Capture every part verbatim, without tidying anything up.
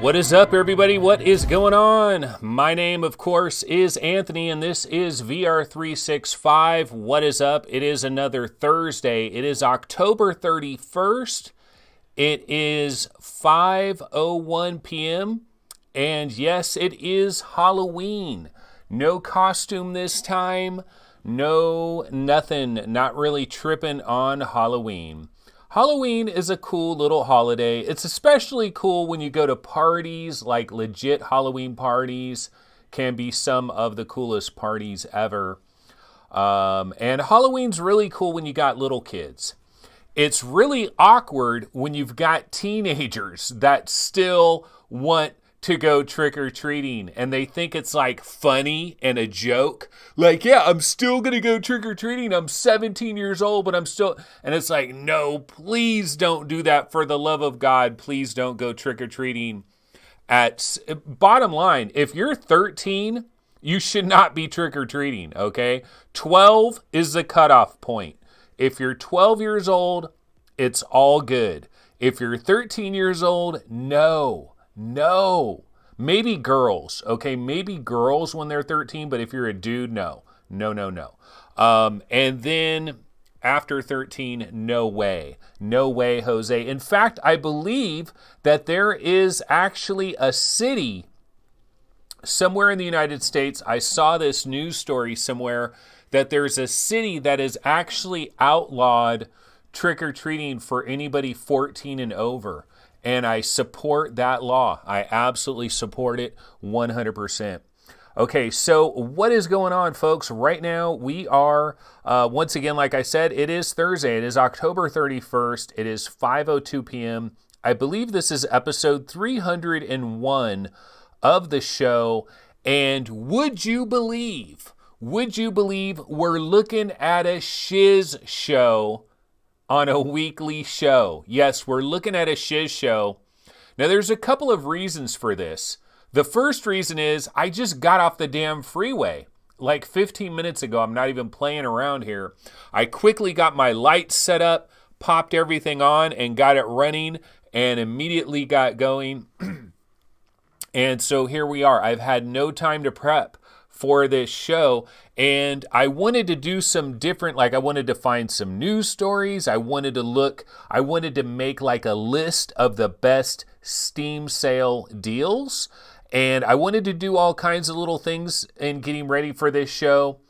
What is up, everybody? What is going on? My name, of course, is Anthony, and this is V R three sixty-five. What is up? It is another Thursday. It is October thirty-first. It is five oh one p m and yes, it is Halloween. No costume this time. No nothing. Not really tripping on Halloween. Halloween is a cool little holiday. It's especially cool when you go to parties, like legit Halloween parties can be some of the coolest parties ever. Um, and Halloween's really cool when you got little kids. It's really awkward when you've got teenagers that still want to go trick-or-treating, and they think it's like funny and a joke. Like, yeah, I'm still gonna go trick-or-treating. I'm seventeen years old, but I'm still, and it's like, no, please don't do that. For the love of God, please don't go trick-or-treating. At bottom line, if you're thirteen, you should not be trick-or-treating, okay? twelve is the cutoff point. If you're twelve years old, it's all good. If you're thirteen years old, no. No, maybe girls, okay? Maybe girls when they're thirteen, but if you're a dude, no. No, no, no. Um, and then after thirteen, no way. No way, Jose. In fact, I believe that there is actually a city somewhere in the United States. I saw this news story somewhere that there's a city that is actually outlawed trick-or-treating for anybody fourteen and over. And I support that law. I absolutely support it one hundred percent. Okay, so what is going on, folks? Right now, we are, uh, once again, like I said, it is Thursday. It is October thirty-first. It is five oh two p m I believe this is episode three hundred one of the show. And would you believe, would you believe we're looking at a shiz show on a weekly show? Yes, we're looking at a shiz show. Now, there's a couple of reasons for this. The first reason is I just got off the damn freeway like fifteen minutes ago. I'm not even playing around here. I quickly got my lights set up, popped everything on, and got it running, and immediately got going. And so here we are. I've had no time to prep for this show, and I wanted to do some different, like I wanted to find some news stories. I wanted to look, I wanted to make like a list of the best Steam sale deals, and I wanted to do all kinds of little things in getting ready for this show.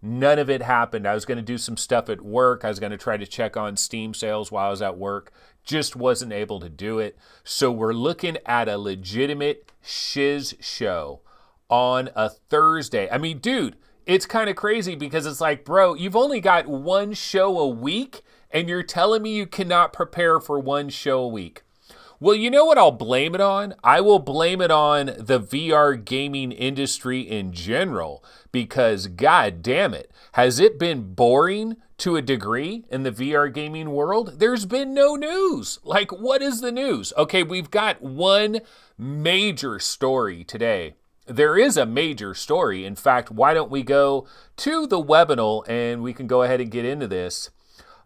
None of it happened. I was going to do some stuff at work. I was going to try to check on Steam sales while I was at work. Just wasn't able to do it. So we're looking at a legitimate shiz show on a Thursday. I mean, dude, it's kind of crazy because it's like, bro, you've only got one show a week and you're telling me you cannot prepare for one show a week. Well, you know what I'll blame it on? I will blame it on the V R gaming industry in general, because god damn it, has it been boring to a degree in the V R gaming world? There's been no news. Like, what is the news? Okay, we've got one major story today. There is a major story. In fact, why don't we go to the webinar and we can go ahead and get into this.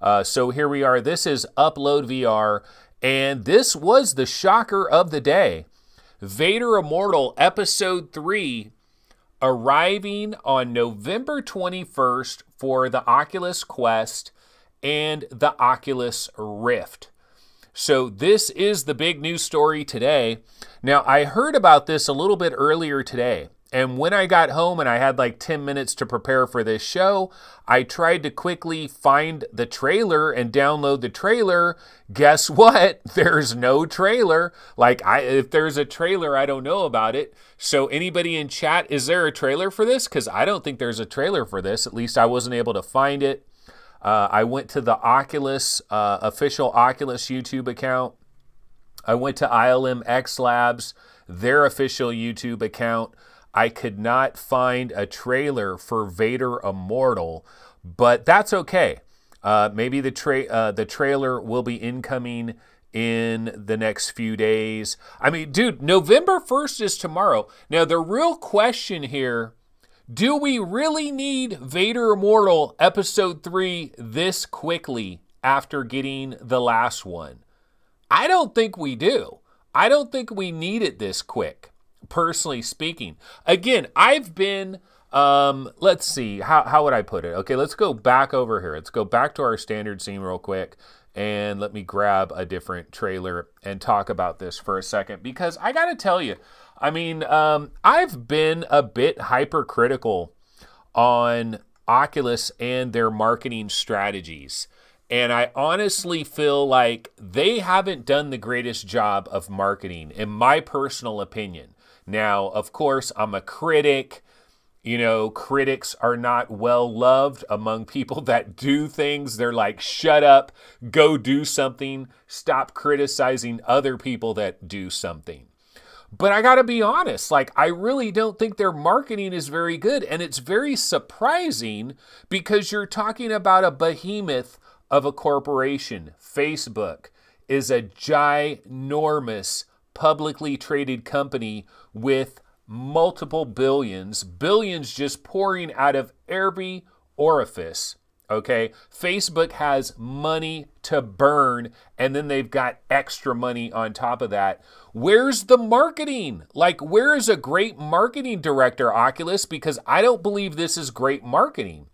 Uh, so here we are. This is Upload V R. And this was the shocker of the day. Vader Immortal Episode three arriving on November twenty-first for the Oculus Quest and the Oculus Rift. So this is the big news story today. Now, I heard about this a little bit earlier today, and when I got home and I had like ten minutes to prepare for this show, I tried to quickly find the trailer and download the trailer. Guess what? There's no trailer. Like, I, if there's a trailer, I don't know about it. So anybody in chat, is there a trailer for this? Because I don't think there's a trailer for this. At least I wasn't able to find it. Uh, I went to the Oculus, uh, official Oculus YouTube account. I went to I L M X Labs, their official YouTube account. I could not find a trailer for Vader Immortal, but that's okay. Uh, maybe the, tra uh, the trailer will be incoming in the next few days. I mean, dude, November first is tomorrow. Now, the real question here, do we really need Vader Immortal Episode three this quickly after getting the last one? I don't think we do. I don't think we need it this quick, personally speaking. Again, I've been, um, let's see, how, how would I put it? Okay, let's go back over here. Let's go back to our standard scene real quick. And let me grab a different trailer and talk about this for a second, because I gotta tell you, I mean, um, I've been a bit hypercritical on Oculus and their marketing strategies. And I honestly feel like they haven't done the greatest job of marketing, in my personal opinion. Now, of course, I'm a critic. You know, critics are not well loved among people that do things. They're like, shut up, go do something, stop criticizing other people that do something. But I gotta be honest, like, I really don't think their marketing is very good. And it's very surprising, because you're talking about a behemoth of a corporation. Facebook is a ginormous publicly traded company with multiple billions, billions just pouring out of every orifice, okay? Facebook has money to burn, and then they've got extra money on top of that. Where's the marketing? Like, where is a great marketing director, Oculus? Because I don't believe this is great marketing,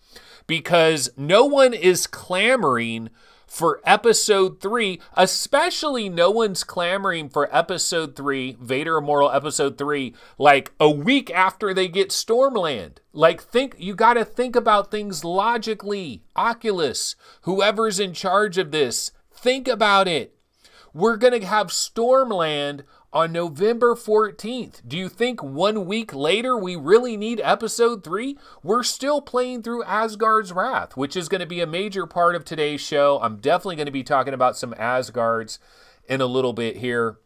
because no one is clamoring for episode three, especially no one's clamoring for episode three, Vader Immortal episode three, like a week after they get Stormland. Like, think, you gotta think about things logically. Oculus, whoever's in charge of this, think about it. We're gonna have Stormland on November fourteenth. Do you think one week later we really need episode three? We're still playing through Asgard's Wrath, which is going to be a major part of today's show. I'm definitely going to be talking about some Asgards in a little bit here.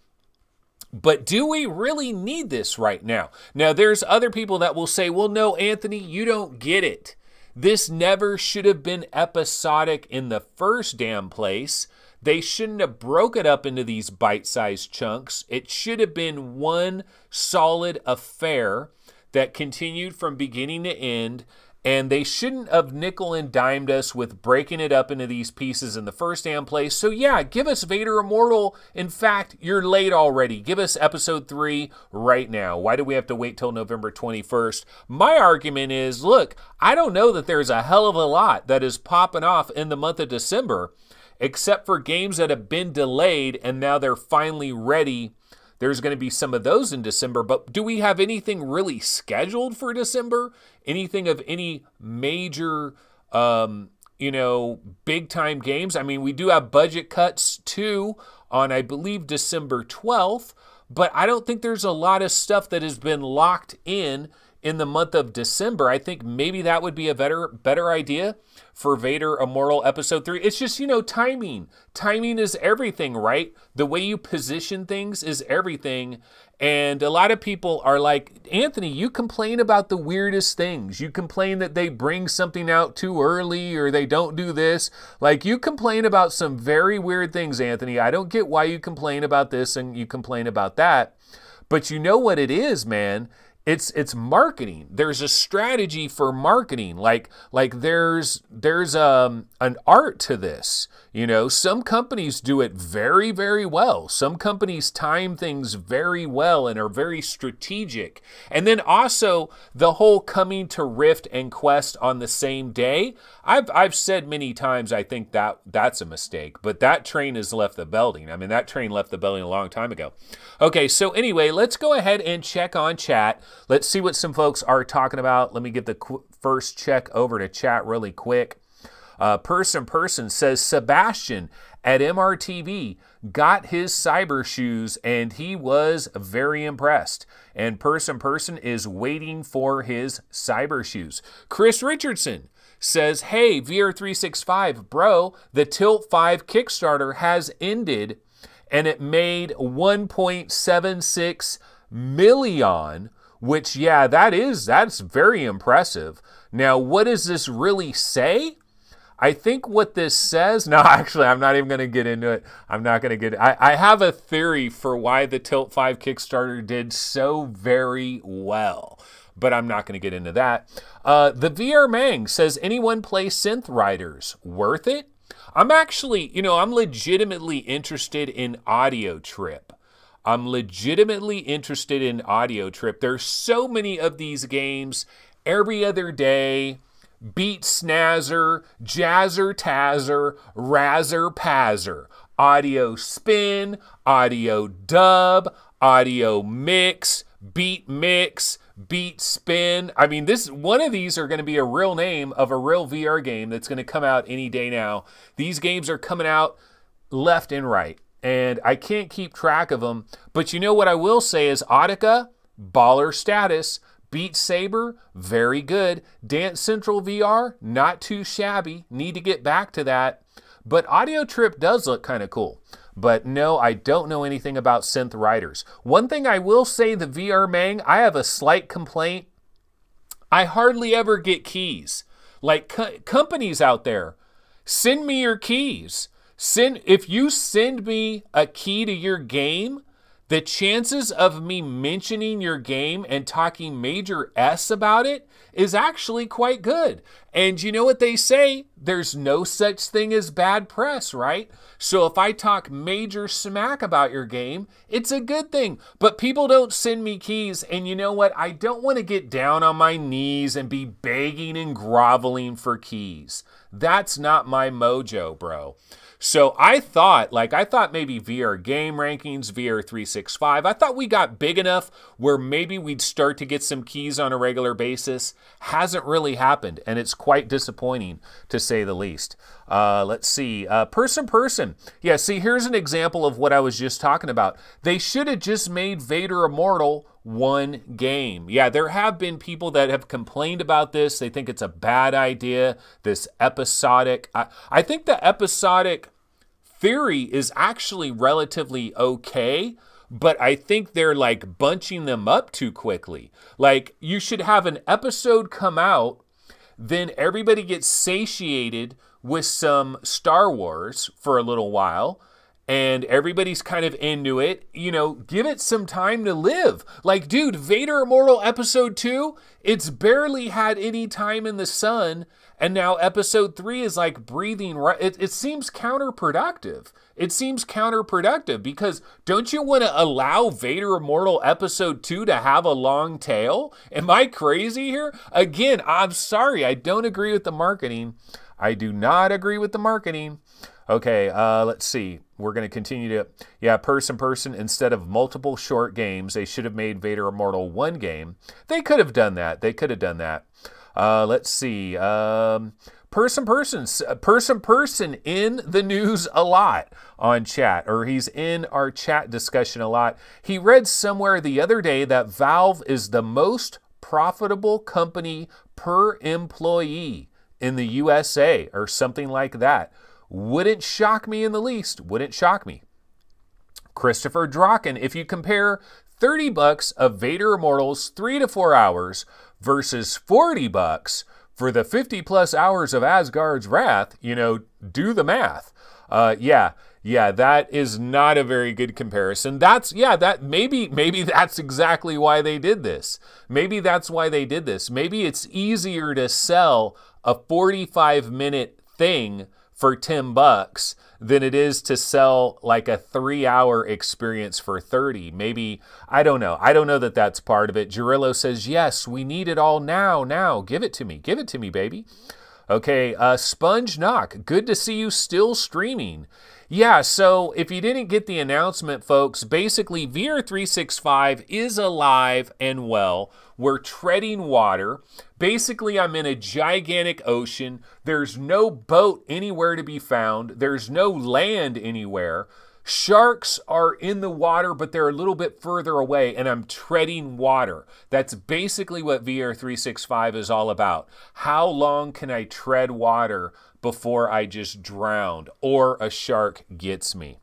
But do we really need this right now? Now, there's other people that will say, well, no, Anthony, you don't get it. This never should have been episodic in the first damn place. They shouldn't have broke it up into these bite-sized chunks. It should have been one solid affair that continued from beginning to end. And they shouldn't have nickel and dimed us with breaking it up into these pieces in the first damn place. So yeah, give us Vader Immortal. In fact, you're late already. Give us episode three right now. Why do we have to wait till November twenty-first? My argument is, look, I don't know that there's a hell of a lot that is popping off in the month of December, except for games that have been delayed and now they're finally ready. There's going to be some of those in December, but do we have anything really scheduled for December? Anything of any major, um, you know, big time games? I mean, we do have budget cuts too on, I believe, December twelfth, but I don't think there's a lot of stuff that has been locked in in the month of December. I think maybe that would be a better better idea for Vader Immortal Episode three. It's just, you know, timing. Timing is everything, right? The way you position things is everything. And a lot of people are like, Anthony, you complain about the weirdest things. You complain that they bring something out too early or they don't do this. Like, you complain about some very weird things, Anthony. I don't get why you complain about this and you complain about that. But you know what it is, man? It's it's marketing. There's a strategy for marketing. Like like there's there's um an art to this. You know, some companies do it very, very well. Some companies time things very well and are very strategic. And then also the whole coming to Rift and Quest on the same day. I've I've said many times I think that that's a mistake, but that train has left the building. I mean, that train left the building a long time ago. Okay, so anyway, let's go ahead and check on chat. Let's see what some folks are talking about. Let me get the qu first check over to chat really quick. Uh, person Person says, Sebastian at M R T V got his cyber shoes and he was very impressed. And Person Person is waiting for his cyber shoes. Chris Richardson says, hey, V R three sixty-five, bro, the Tilt five Kickstarter has ended and it made one point seven six million. Which, yeah, that is, that's very impressive. Now, what does this really say? I think what this says, no, actually, I'm not even going to get into it. I'm not going to get it. I, I have a theory for why the Tilt five Kickstarter did so very well, but I'm not going to get into that. Uh, the V R Mang says, anyone play Synth Riders? Worth it? I'm actually, you know, I'm legitimately interested in Audio Trip. I'm legitimately interested in Audio Trip. There's so many of these games every other day. Beat Snazzer, Jazzer Tazzer, Razzer Pazzer, Audio Spin, Audio Dub, Audio Mix, Beat Mix, Beat Spin. I mean, this one of these are going to be a real name of a real V R game that's going to come out any day now. These games are coming out left and right, and I can't keep track of them. But you know what I will say is Audica, baller status. Beat Saber, very good. Dance Central V R, not too shabby. Need to get back to that. But Audio Trip does look kind of cool. But no, I don't know anything about Synth Riders. One thing I will say, the V R Mang, I have a slight complaint. I hardly ever get keys. Like co companies out there, send me your keys. Send if you send me a key to your game, the chances of me mentioning your game and talking major S about it is actually quite good. And you know what they say? There's no such thing as bad press, right? So if I talk major smack about your game, it's a good thing. But people don't send me keys. And you know what? I don't want to get down on my knees and be begging and groveling for keys. That's not my mojo, bro. So I thought, like, I thought maybe V R Game Rankings, V R three sixty-five, I thought we got big enough where maybe we'd start to get some keys on a regular basis. Hasn't really happened, and it's quite disappointing, to say the least. Uh, let's see. Uh, person, person. Yeah, see, here's an example of what I was just talking about. They should have just made Vader Immortal one game. Yeah, there have been people that have complained about this. They think it's a bad idea, this episodic. I, I think the episodic theory is actually relatively okay, but I think they're like bunching them up too quickly. Like, you should have an episode come out, then everybody gets satiated with some Star Wars for a little while, and everybody's kind of into it. You know, give it some time to live. Like, dude, Vader Immortal Episode two, it's barely had any time in the sun, and now Episode three is like breathing right. It, it seems counterproductive. It seems counterproductive because don't you want to allow Vader Immortal Episode two to have a long tail? Am I crazy here? Again, I'm sorry. I don't agree with the marketing. I do not agree with the marketing. Okay, uh, let's see. We're going to continue to, yeah, person, person. Instead of multiple short games, they should have made Vader Immortal one game. They could have done that. They could have done that. Uh, let's see. Um, person, person, person, person in the news a lot on chat, or he's in our chat discussion a lot. He read somewhere the other day that Valve is the most profitable company per employee in the U S A or something like that. Wouldn't shock me in the least. Wouldn't shock me. Christopher Draken, if you compare thirty bucks of Vader Immortals three to four hours versus forty bucks for the fifty plus hours of Asgard's Wrath, you know, do the math. Uh, yeah, yeah, that is not a very good comparison. That's, yeah, that maybe, maybe that's exactly why they did this. Maybe that's why they did this. Maybe it's easier to sell a forty-five minute thing for ten bucks than it is to sell like a three hour experience for thirty. Maybe, I don't know. I don't know that that's part of it. Girillo says, yes, we need it all now, now. Give it to me. Give it to me, baby. Okay, uh, Sponge Knock, good to see you still streaming. Yeah, so if you didn't get the announcement, folks, basically V R three sixty-five is alive and well. We're treading water. Basically, I'm in a gigantic ocean. There's no boat anywhere to be found. There's no land anywhere. Sharks are in the water, but they're a little bit further away, and I'm treading water. That's basically what V R three sixty-five is all about. How long can I tread water before I just drown or a shark gets me?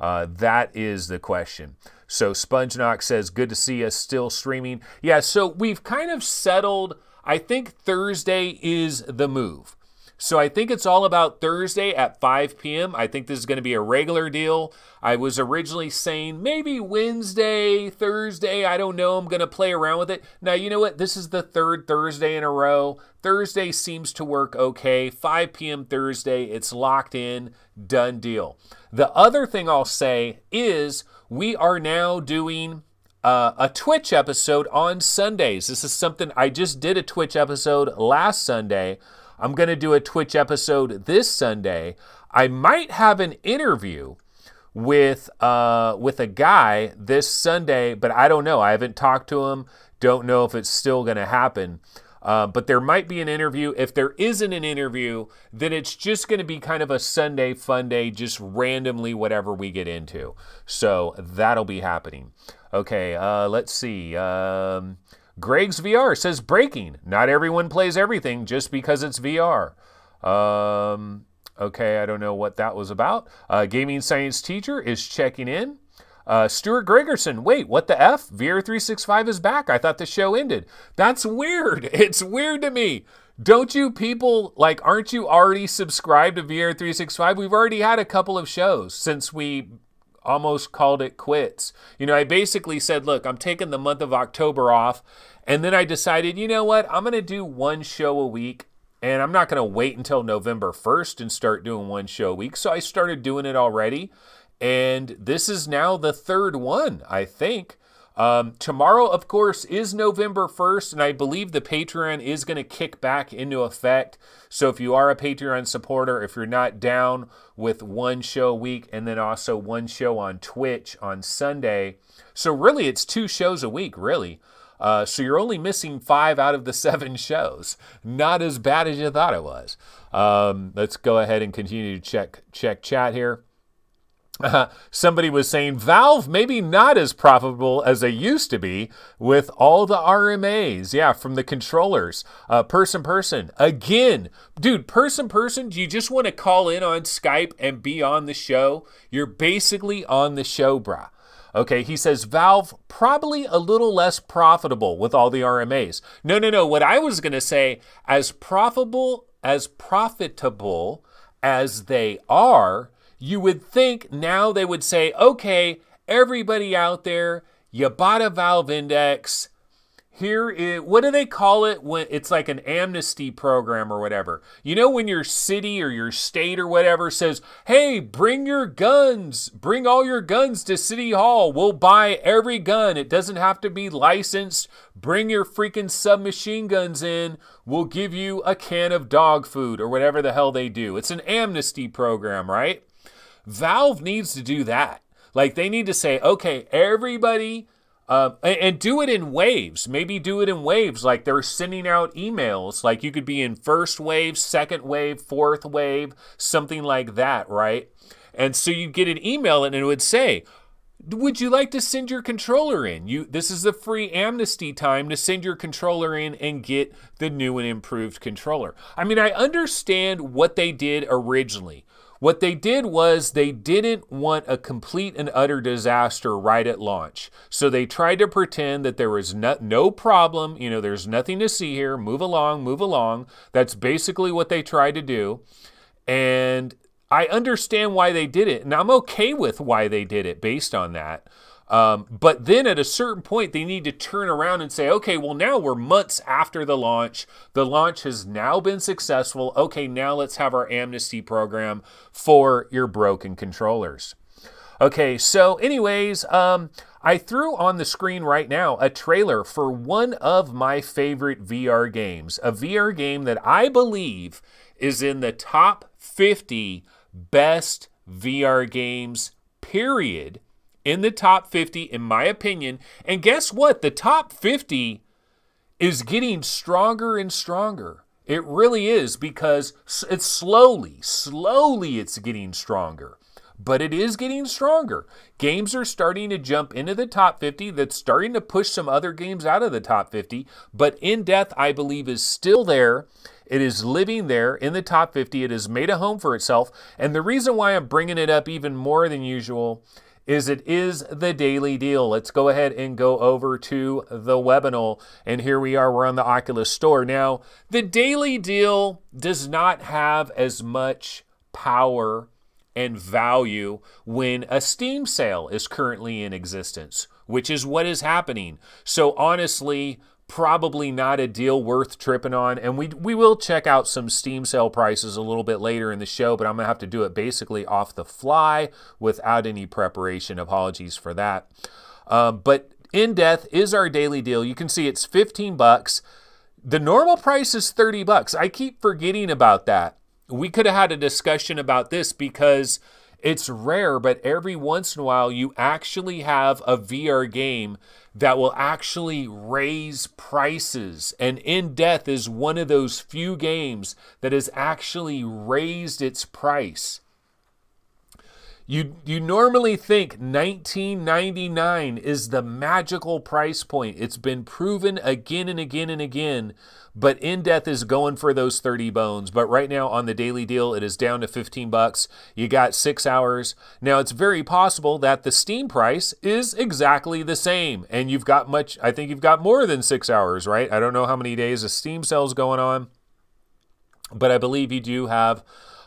Uh, that is the question. So Sponge Knock says, good to see us still streaming. Yeah, so we've kind of settled. I think Thursday is the move. So I think it's all about Thursday at five p m I think this is going to be a regular deal. I was originally saying maybe Wednesday, Thursday, I don't know. I'm going to play around with it. Now, you know what? This is the third Thursday in a row. Thursday seems to work okay. five p m Thursday, it's locked in, done deal. The other thing I'll say is we are now doing Uh, a Twitch episode on Sundays. This is something I just did a Twitch episode last Sunday. I'm going to do a Twitch episode this Sunday. I might have an interview with uh, with a guy this Sunday, but I don't know. I haven't talked to him. Don't know if it's still going to happen. Uh, but there might be an interview. If there isn't an interview, then it's just going to be kind of a Sunday fun day, just randomly whatever we get into. So that'll be happening. Okay, uh, let's see. Um, Greg's V R says breaking. Not everyone plays everything just because it's V R. Um, okay, I don't know what that was about. Uh, gaming science teacher is checking in. Uh, Stuart Gregerson, wait, what the F? V R three sixty-five is back. I thought the show ended. That's weird. It's weird to me. Don't you people, like, aren't you already subscribed to V R three sixty-five? We've already had a couple of shows since we almost called it quits. You know, I basically said, look, I'm taking the month of October off. And then I decided, you know what? I'm going to do one show a week. And I'm not going to wait until November first and start doing one show a week. So I started doing it already. And this is now the third one, I think. Um, tomorrow, of course, is November first, and I believe the Patreon is going to kick back into effect. So if you are a Patreon supporter, if you're not down with one show a week and then also one show on Twitch on Sunday. So really, it's two shows a week, really. Uh, so you're only missing five out of the seven shows. Not as bad as you thought it was. Um, let's go ahead and continue to check, check chat here. Uh, somebody was saying, Valve maybe not as profitable as they used to be with all the R M As. Yeah, from the controllers. Uh, person, person. Again, dude, person, person, do you just want to call in on Skype and be on the show? You're basically on the show, brah. Okay, he says, Valve probably a little less profitable with all the R M As. No, no, no. What I was going to say, as profitable, as profitable as they are, you would think now they would say, okay, everybody out there, you bought a Valve Index. Here is, what do they call it? When it's like an amnesty program or whatever. You know, when your city or your state or whatever says, hey, bring your guns, bring all your guns to City Hall. We'll buy every gun. It doesn't have to be licensed. Bring your freaking submachine guns in. We'll give you a can of dog food or whatever the hell they do. It's an amnesty program, right? Valve needs to do that. Like, they need to say, okay, everybody, uh, and, and do it in waves. Maybe do it in waves. Like, they're sending out emails. Like, you could be in first wave, second wave, fourth wave, something like that, right? And so you get an email, and it would say, would you like to send your controller in? You, this is the free amnesty time to send your controller in and get the new and improved controller. I mean, I understand what they did originally. What they did was they didn't want a complete and utter disaster right at launch. So they tried to pretend that there was no, no problem. You know, there's nothing to see here. Move along, move along. That's basically what they tried to do. And I understand why they did it. And I'm okay with why they did it based on that. Um, but then at a certain point, they need to turn around and say, okay, well, now we're months after the launch. The launch has now been successful. Okay, now let's have our amnesty program for your broken controllers. Okay, so anyways, um, I threw on the screen right now a trailer for one of my favorite V R games, a V R game that I believe is in the top fifty best V R games, period. In the top fifty, in my opinion. And guess what? The top fifty is getting stronger and stronger. It really is, because it's slowly, slowly it's getting stronger. But it is getting stronger. Games are starting to jump into the top fifty. That's starting to push some other games out of the top fifty. But In Death, I believe, is still there. It is living there in the top fifty. It has made a home for itself. And the reason why I'm bringing it up even more than usual is it is the daily deal. Let's go ahead and go over to the Webinal. And here we are, we're on the Oculus Store. Now, the daily deal does not have as much power and value when a Steam sale is currently in existence, which is what is happening. So honestly, probably not a deal worth tripping on. And we, we will check out some Steam sale prices a little bit later in the show, but I'm gonna have to do it basically off the fly without any preparation. Apologies for that. Uh, but In Death is our daily deal. You can see it's fifteen bucks. The normal price is thirty bucks. I keep forgetting about that. We could have had a discussion about this because it's rare, but every once in a while you actually have a V R game that will actually raise prices. And In Death is one of those few games that has actually raised its price. You, you normally think nineteen ninety-nine is the magical price point. It's been proven again and again and again, but In Death is going for those thirty bones. But right now on the daily deal, it is down to fifteen bucks. You got six hours. Now it's very possible that the Steam price is exactly the same and you've got much, I think you've got more than six hours, right? I don't know how many days a Steam sale's going on, but I believe you do have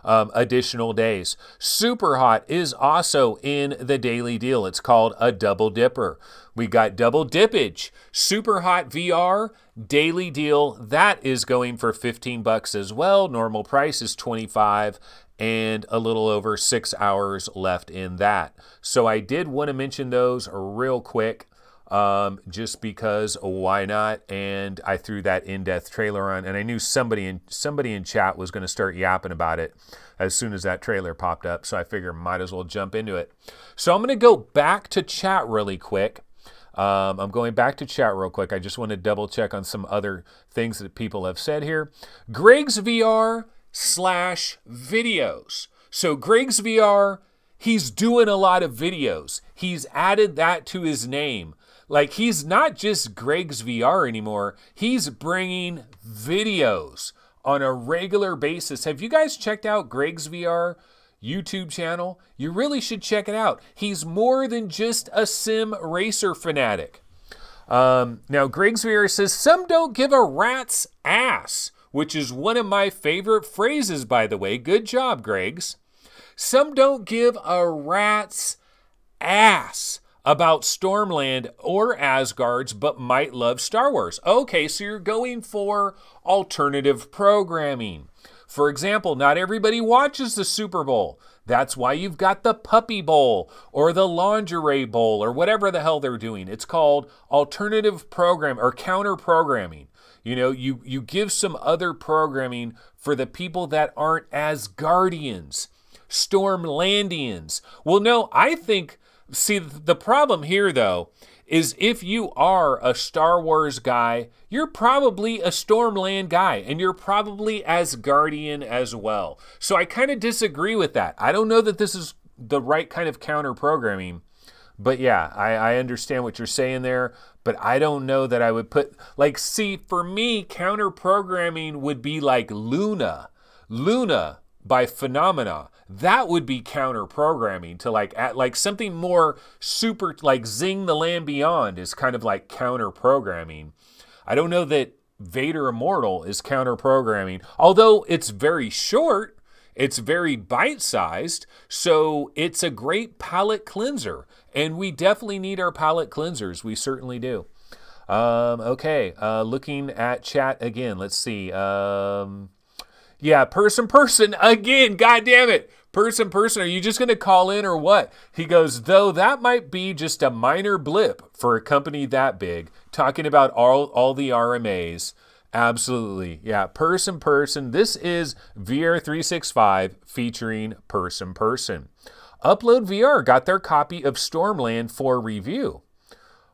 Um, additional days. Super Hot is also in the daily deal. It's called a double dipper. We got double dippage. Super Hot V R daily deal. That is going for fifteen bucks as well. Normal price is twenty-five and a little over six hours left in that. So I did want to mention those real quick. Um, just because, why not? And I threw that In-Death trailer on, and I knew somebody in somebody in chat was going to start yapping about it as soon as that trailer popped up, so I figured might as well jump into it. So I'm going to go back to chat really quick. Um, I'm going back to chat real quick. I just want to double check on some other things that people have said here. Greg's V R slash videos. So Greg's V R, he's doing a lot of videos. He's added that to his name. Like, he's not just Greg's V R anymore. He's bringing videos on a regular basis. Have you guys checked out Greg's V R YouTube channel? You really should check it out. He's more than just a sim racer fanatic. Um, now, Greg's V R says, some don't give a rat's ass, which is one of my favorite phrases, by the way. Good job, Greg's. Some don't give a rat's ass about Stormland or Asgard's, but might love Star Wars. Okay, so you're going for alternative programming. For example, not everybody watches the Super Bowl. That's why you've got the Puppy Bowl or the Lingerie Bowl or whatever the hell they're doing. It's called alternative program or counter programming. You know, you, you give some other programming for the people that aren't Asgardians, Stormlandians. Well, no, I think... See, the problem here, though, is if you are a Star Wars guy, you're probably a Stormland guy, and you're probably Asgardian as well. So I kind of disagree with that. I don't know that this is the right kind of counter-programming, but yeah, I, I understand what you're saying there, but I don't know that I would put... Like, see, for me, counter-programming would be like Luna. Luna by Phenomena. That would be counter-programming to like at like something more super, like Zing the Land Beyond is kind of like counter-programming. I don't know that Vader Immortal is counter-programming, although it's very short, it's very bite-sized, so it's a great palate cleanser, and we definitely need our palate cleansers. We certainly do. Um, okay, uh, looking at chat again, let's see. Um... Yeah, person, person, again, God damn it. Person, person, are you just going to call in or what? He goes, though that might be just a minor blip for a company that big. Talking about all, all the R M As. Absolutely. Yeah, person, person. This is V R three sixty-five featuring person, person. Upload V R got their copy of Stormland for review.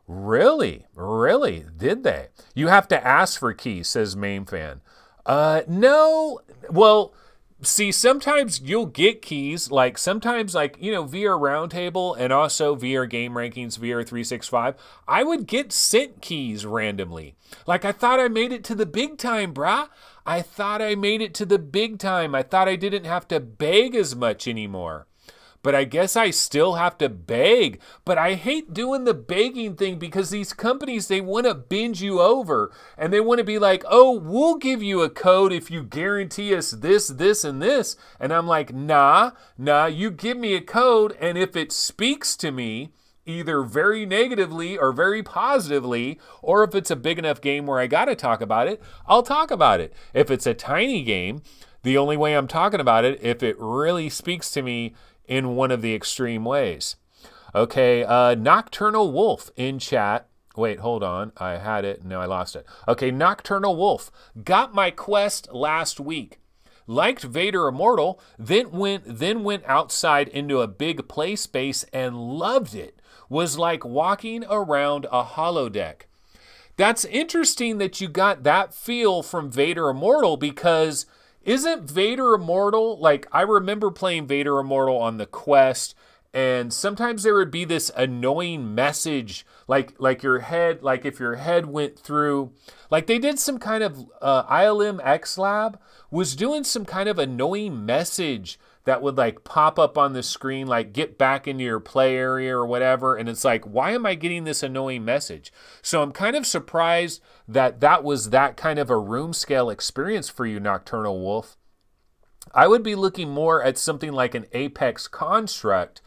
Really? Really? Did they? You have to ask for keys, says MameFan. Uh, no, well, see, sometimes you'll get keys, like sometimes like, you know, V R Roundtable and also V R Game Rankings, V R three sixty-five, I would get sent keys randomly. Like, I thought I made it to the big time, brah. I thought I made it to the big time. I thought I didn't have to beg as much anymore. but I guess I still have to beg. But I hate doing the begging thing because these companies, they want to bend you over and they want to be like, oh, we'll give you a code if you guarantee us this, this, and this. And I'm like, nah, nah, you give me a code, and if it speaks to me, either very negatively or very positively, or if it's a big enough game where I gotta talk about it, I'll talk about it. If it's a tiny game, the only way I'm talking about it, if it really speaks to me in one of the extreme ways. Okay, uh, Nocturnal Wolf in chat. Wait, hold on, I had it, no, I lost it. Okay, Nocturnal Wolf, got my Quest last week. Liked Vader Immortal, then went, then went outside into a big play space and loved it. Was like walking around a holodeck. That's interesting that you got that feel from Vader Immortal, because isn't Vader Immortal, like, I remember playing Vader Immortal on the Quest, and sometimes there would be this annoying message, like like your head, like if your head went through, like they did some kind of, uh, I L M X Lab was doing some kind of annoying message that would like pop up on the screen, like get back into your play area or whatever. And it's like, why am I getting this annoying message? So I'm kind of surprised that that was that kind of a room scale experience for you, Nocturnal Wolf. I would be looking more at something like an Apex Construct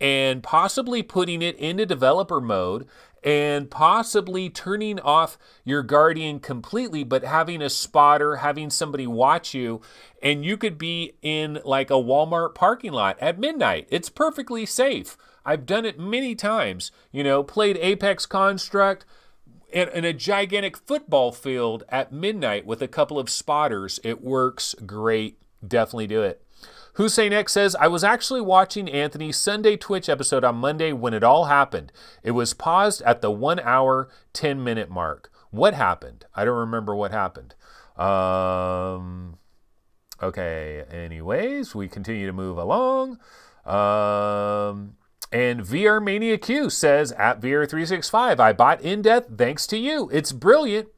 and possibly putting it into developer mode and possibly turning off your guardian completely, but having a spotter, having somebody watch you, and you could be in like a Walmart parking lot at midnight. It's perfectly safe. I've done it many times, you know, played Apex Construct in, in a gigantic football field at midnight with a couple of spotters. It works great. Definitely do it. Hussein X says, I was actually watching Anthony's Sunday Twitch episode on Monday when it all happened. It was paused at the one hour, ten minute mark. What happened? I don't remember what happened. Um, okay, anyways, we continue to move along. Um, and V R Mania Q says, at V R three sixty-five, I bought In Death thanks to you. It's brilliant.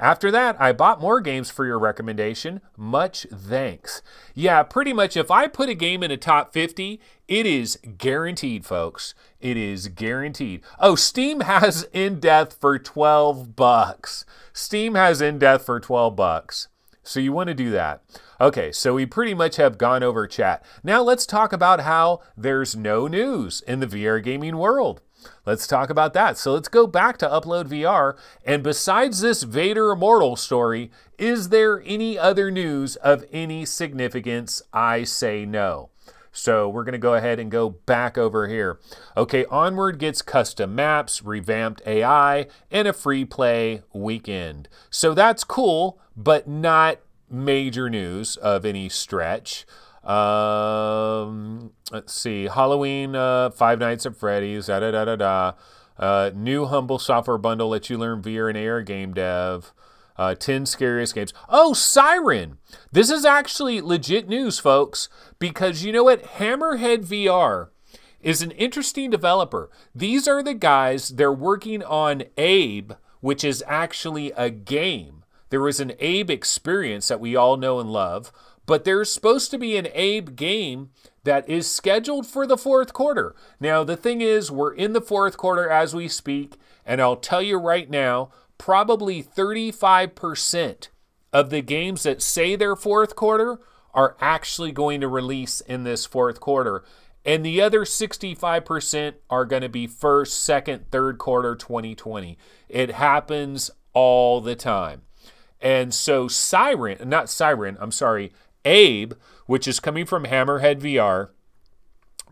After that, I bought more games for your recommendation. Much thanks. Yeah, pretty much if I put a game in a top fifty, it is guaranteed, folks. It is guaranteed. Oh, Steam has In Death for twelve bucks. Steam has In Death for twelve bucks. So you want to do that. Okay, so we pretty much have gone over chat. Now let's talk about how there's no news in the V R gaming world. Let's talk about that. So let's go back to Upload V R. And besides this Vader Immortal story, is there any other news of any significance? I say no. So we're going to go ahead and go back over here. Okay, Onward gets custom maps, revamped A I, and a free play weekend. So that's cool, but not major news of any stretch. Um, let's see, Halloween, uh, Five Nights at Freddy's, da da da da da. Uh, new humble software bundle lets you learn V R and A R game dev. Uh, ten scariest games. Oh, Siren! This is actually legit news, folks, because you know what? Hammerhead V R is an interesting developer. These are the guys, they're working on Abe, which is actually a game. There was an Abe experience that we all know and love. But there's supposed to be an Abe game that is scheduled for the fourth quarter. Now, the thing is, we're in the fourth quarter as we speak, and I'll tell you right now, probably thirty-five percent of the games that say they're fourth quarter are actually going to release in this fourth quarter. And the other sixty-five percent are going to be first, second, third quarter twenty twenty. It happens all the time. And so Siren, not Siren, I'm sorry, Abe, which is coming from Hammerhead V R,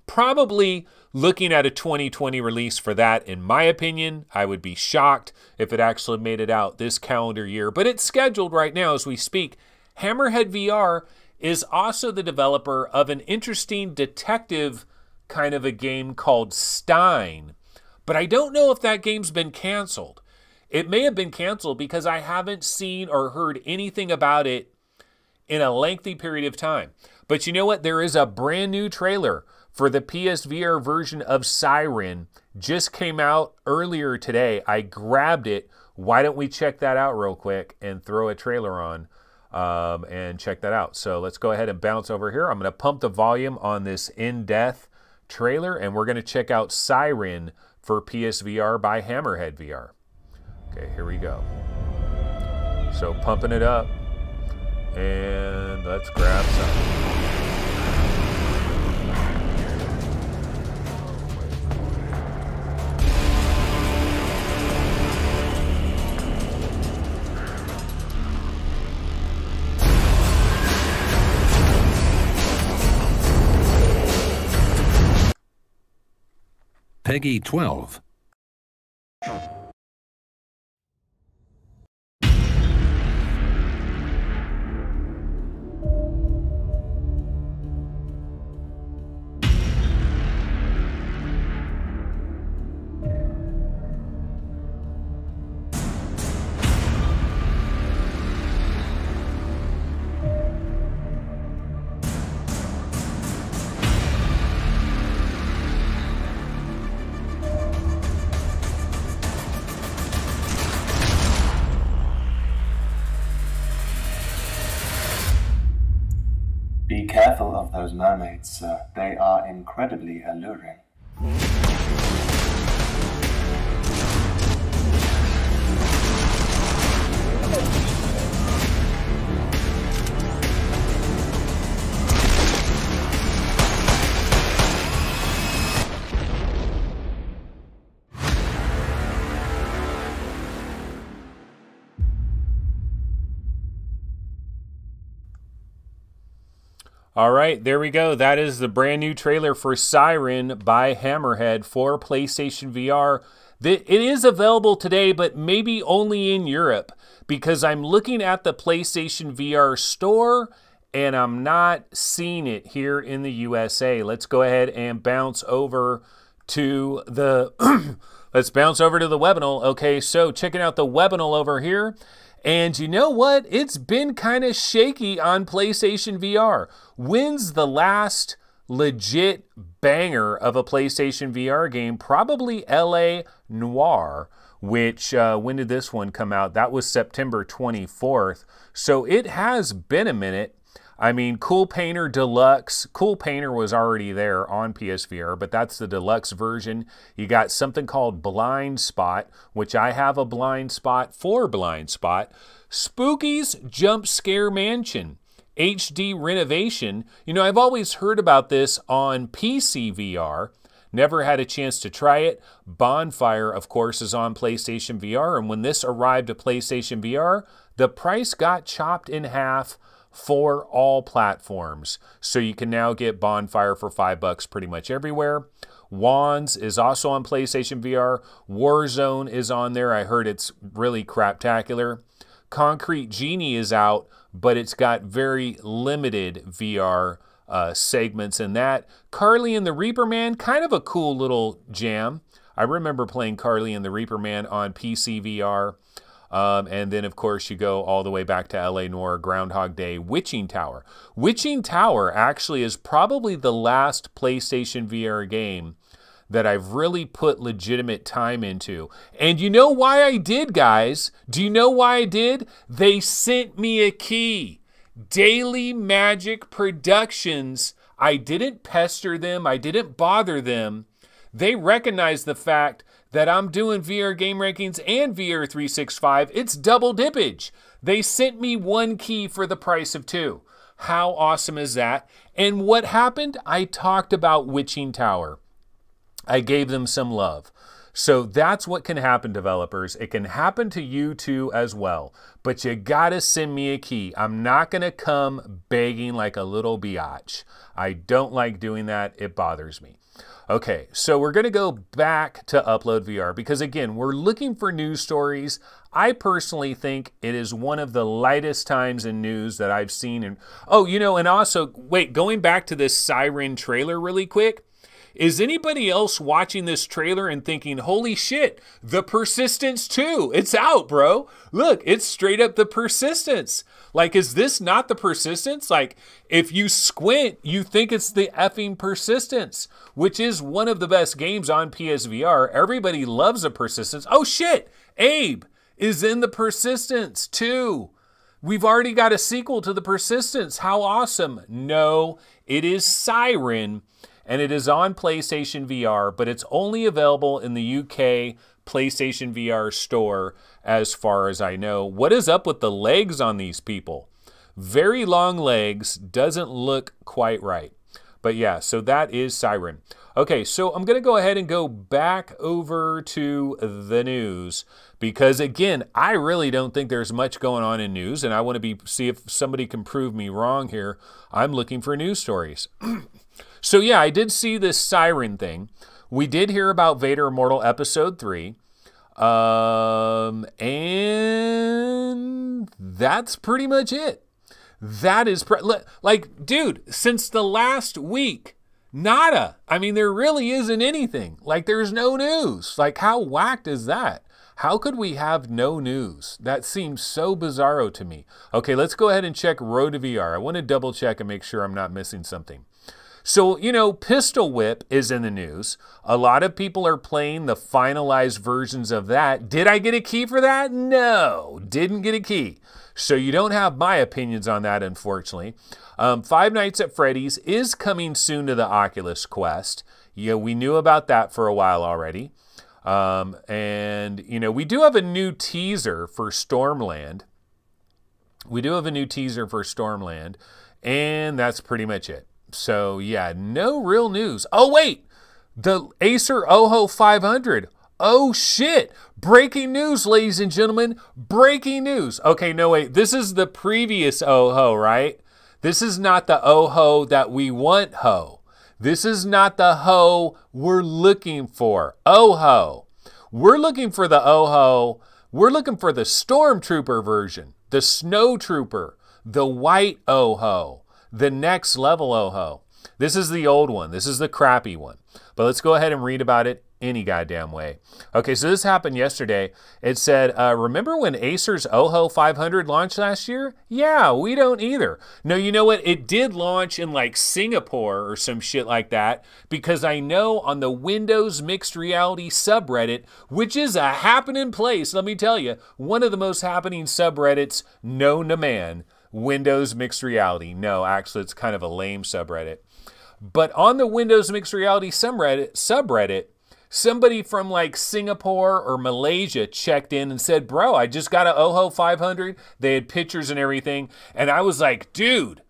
probably looking at a twenty twenty release for that, in my opinion. I would be shocked if it actually made it out this calendar year, but it's scheduled right now as we speak. Hammerhead V R is also the developer of an interesting detective kind of a game called Stein, but I don't know if that game's been canceled. It may have been canceled because I haven't seen or heard anything about it in a lengthy period of time. But you know what? There is a brand new trailer for the P S V R version of Siren. Just came out earlier today. I grabbed it. Why don't we check that out real quick and throw a trailer on um, and check that out. So let's go ahead and bounce over here. I'm going to pump the volume on this In Death trailer, and we're going to check out Siren for P S V R by Hammerhead V R. Okay, here we go. So pumping it up, and let's grab some. Peggy twelve. Those mermaids, sir. They are incredibly alluring. All right, there we go. That is the brand new trailer for Siren by Hammerhead for PlayStation V R. It is available today, but maybe only in Europe, because I'm looking at the PlayStation V R store and I'm not seeing it here in the U S A. Let's go ahead and bounce over to the let's bounce over to the Webinal. Okay, so checking out the Webinal over here. And you know what? It's been kind of shaky on PlayStation V R. When's the last legit banger of a PlayStation V R game? Probably L A Noire, which, uh, when did this one come out? That was September twenty-fourth. So it has been a minute. I mean, Cool Painter Deluxe. Cool Painter was already there on P S V R, but that's the deluxe version. You got something called Blind Spot, which I have a blind spot for Blind Spot. Spooky's Jump Scare Mansion, H D renovation. You know, I've always heard about this on P C V R. Never had a chance to try it. Bonfire, of course, is on PlayStation V R. And when this arrived to PlayStation V R, the price got chopped in half for all platforms. So you can now get Bonfire for five bucks pretty much everywhere. Wands is also on PlayStation V R. Warzone is on there. I heard it's really craptacular. Concrete Genie is out, but it's got very limited V R uh, segments in that. Carly and the Reaper Man, kind of a cool little jam. I remember playing Carly and the Reaper Man on P C V R. Um, and then, of course, you go all the way back to L A Noire, Groundhog Day, Witching Tower. Witching Tower actually is probably the last PlayStation V R game that I've really put legitimate time into. And you know why I did, guys? Do you know why I did? They sent me a key. Daily Magic Productions. I didn't pester them. I didn't bother them. They recognized the fact that I'm doing V R Game Rankings and V R three sixty-five, it's double dippage. They sent me one key for the price of two. How awesome is that? And what happened? I talked about Witching Tower. I gave them some love. So that's what can happen, developers. It can happen to you too as well. But you gotta send me a key. I'm not gonna come begging like a little biatch. I don't like doing that, it bothers me. Okay, so we're going to go back to Upload V R because, again, we're looking for news stories. I personally think it is one of the lightest times in news that I've seen. And oh, you know, and also, wait, going back to this Siren trailer really quick, is anybody else watching this trailer and thinking, holy shit, The Persistence two, it's out, bro. Look, it's straight up The Persistence. Like, is this not The Persistence? Like, if you squint, you think it's the effing Persistence, which is one of the best games on P S V R. Everybody loves The Persistence. Oh, shit, Abe is in The Persistence too. We've already got a sequel to The Persistence. How awesome. No, it is Siren. and it is on PlayStation V R, but it's only available in the U K PlayStation V R store, as far as I know. What is up with the legs on these people? Very long legs, doesn't look quite right. But yeah, so that is Siren. Okay, so I'm gonna go ahead and go back over to the news because again, I really don't think there's much going on in news and I wanna be see if somebody can prove me wrong here. I'm looking for news stories. So yeah, I did see this Siren thing. We did hear about Vader Immortal Episode three. Um, and that's pretty much it. That is, pre like, dude, since the last week, nada. I mean, there really isn't anything. Like, there's no news. Like, how whacked is that? How could we have no news? That seems so bizarro to me. Okay, let's go ahead and check Road to V R. I want to double check and make sure I'm not missing something. So, you know, Pistol Whip is in the news. A lot of people are playing the finalized versions of that. Did I get a key for that? No, didn't get a key. So you don't have my opinions on that, unfortunately. Um, Five Nights at Freddy's is coming soon to the Oculus Quest. Yeah, we knew about that for a while already. Um, and, you know, we do have a new teaser for Stormland. We do have a new teaser for Stormland. And that's pretty much it. So yeah, no real news. Oh wait, the Acer Oho five hundred. Oh shit, breaking news, ladies and gentlemen, breaking news. Okay, no wait, this is the previous Oho, right? This is not the Oho that we want ho. This is not the ho we're looking for, Oho. We're looking for the Oho, we're looking for the Stormtrooper version, the Snowtrooper, the white Oho. The next level Oho. This is the old one. This is the crappy one. But let's go ahead and read about it any goddamn way. Okay, so this happened yesterday. It said, uh, remember when Acer's Oho five hundred launched last year? Yeah, we don't either. No, you know what? It did launch in like Singapore or some shit like that because I know on the Windows Mixed Reality subreddit, which is a happening place, let me tell you, one of the most happening subreddits known to man. Windows Mixed Reality. No, actually, it's kind of a lame subreddit. But on the Windows Mixed Reality subreddit, subreddit, somebody from like Singapore or Malaysia checked in and said, bro, I just got an Oho five hundred. They had pictures and everything. And I was like, dude,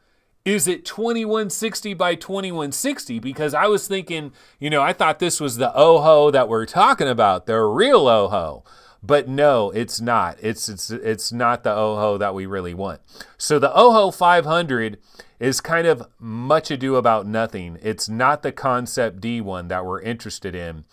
is it twenty-one sixty by twenty-one sixty? Because I was thinking, you know, I thought this was the Oho that we're talking about, the real Oho. But no, it's not. It's it's it's not the Oho that we really want. So the Oho five hundred is kind of much ado about nothing. It's not the Concept D one that we're interested in.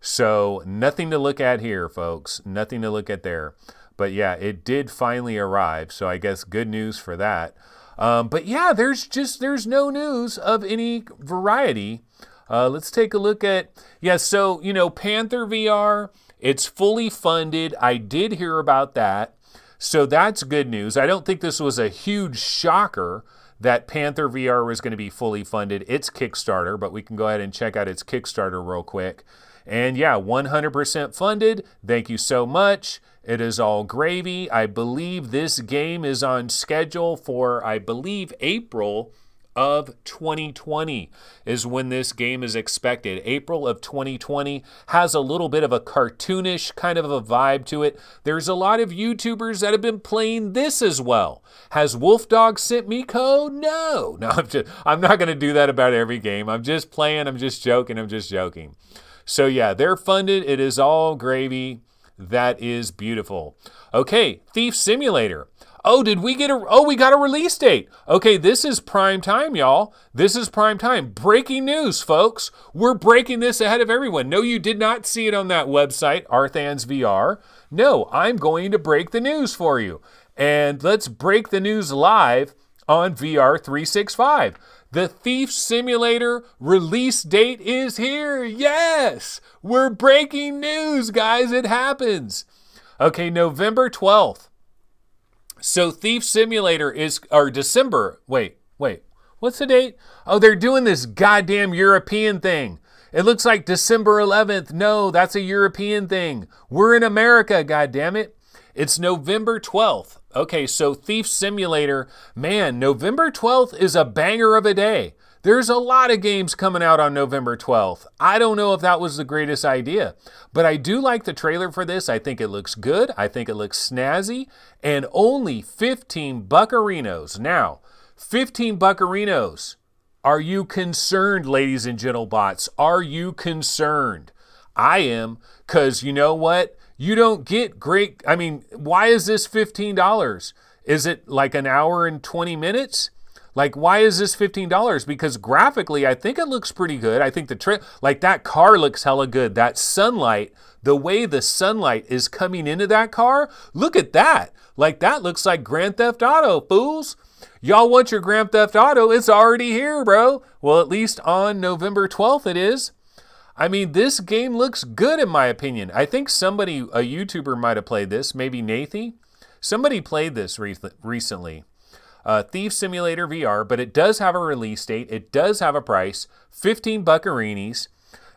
So nothing to look at here, folks. Nothing to look at there. But yeah, it did finally arrive. So I guess good news for that. Um, but yeah, there's just there's no news of any variety. Uh, let's take a look at yeah. So you know, Panther V R. It's fully funded. I did hear about that. So that's good news. I don't think this was a huge shocker that Panther V R was going to be fully funded. It's Kickstarter, but we can go ahead and check out its Kickstarter real quick. And yeah, one hundred percent funded. Thank you so much. It is all gravy. I believe this game is on schedule for, I believe, April of twenty twenty is when this game is expected. April of twenty twenty has a little bit of a cartoonish kind of a vibe to it. There's a lot of YouTubers that have been playing this as well. Has Wolfdog sent me code? No, no, I'm just, I'm not going to do that about every game. I'm just playing. I'm just joking. I'm just joking. So yeah, they're funded. It is all gravy. That is beautiful. Okay. Thief Simulator. Oh, did we get a, oh, we got a release date. Okay, this is prime time, y'all. This is prime time. Breaking news, folks. We're breaking this ahead of everyone. No, you did not see it on that website, Arthan's V R. No, I'm going to break the news for you. And let's break the news live on V R three sixty-five. The Thief Simulator release date is here. Yes, we're breaking news, guys. It happens. Okay, November twelfth. So Thief Simulator is, or December, wait, wait, what's the date? Oh, they're doing this goddamn European thing. It looks like December eleventh. No, that's a European thing. We're in America, goddammit. It's November twelfth. Okay, so Thief Simulator, man, November twelfth is a banger of a day. There's a lot of games coming out on November twelfth. I don't know if that was the greatest idea, but I do like the trailer for this. I think it looks good. I think it looks snazzy, and only fifteen buccarinos. Now, fifteen buccarinos. Are you concerned, ladies and gentlebots? Are you concerned? I am, because you know what? You don't get great, I mean, why is this fifteen dollars? Is it like an hour and twenty minutes? Like, why is this fifteen dollars? Because graphically, I think it looks pretty good. I think the trip, like that car looks hella good. That sunlight, the way the sunlight is coming into that car, look at that. Like that looks like Grand Theft Auto, fools. Y'all want your Grand Theft Auto, it's already here, bro. Well, at least on November twelfth it is. I mean, this game looks good in my opinion. I think somebody, a YouTuber might have played this, maybe Nathy. Somebody played this re recently. Uh, Thief Simulator V R, but it does have a release date. It does have a price, fifteen buccarinis.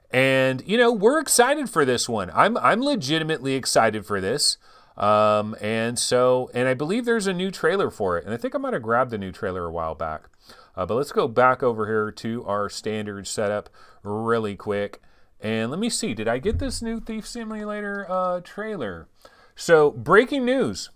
And, you know, we're excited for this one. I'm, I'm legitimately excited for this. Um, and so, and I believe there's a new trailer for it. And I think I might have grabbed the new trailer a while back. Uh, but let's go back over here to our standard setup really quick. And let me see, did I get this new Thief Simulator uh, trailer? So, breaking news.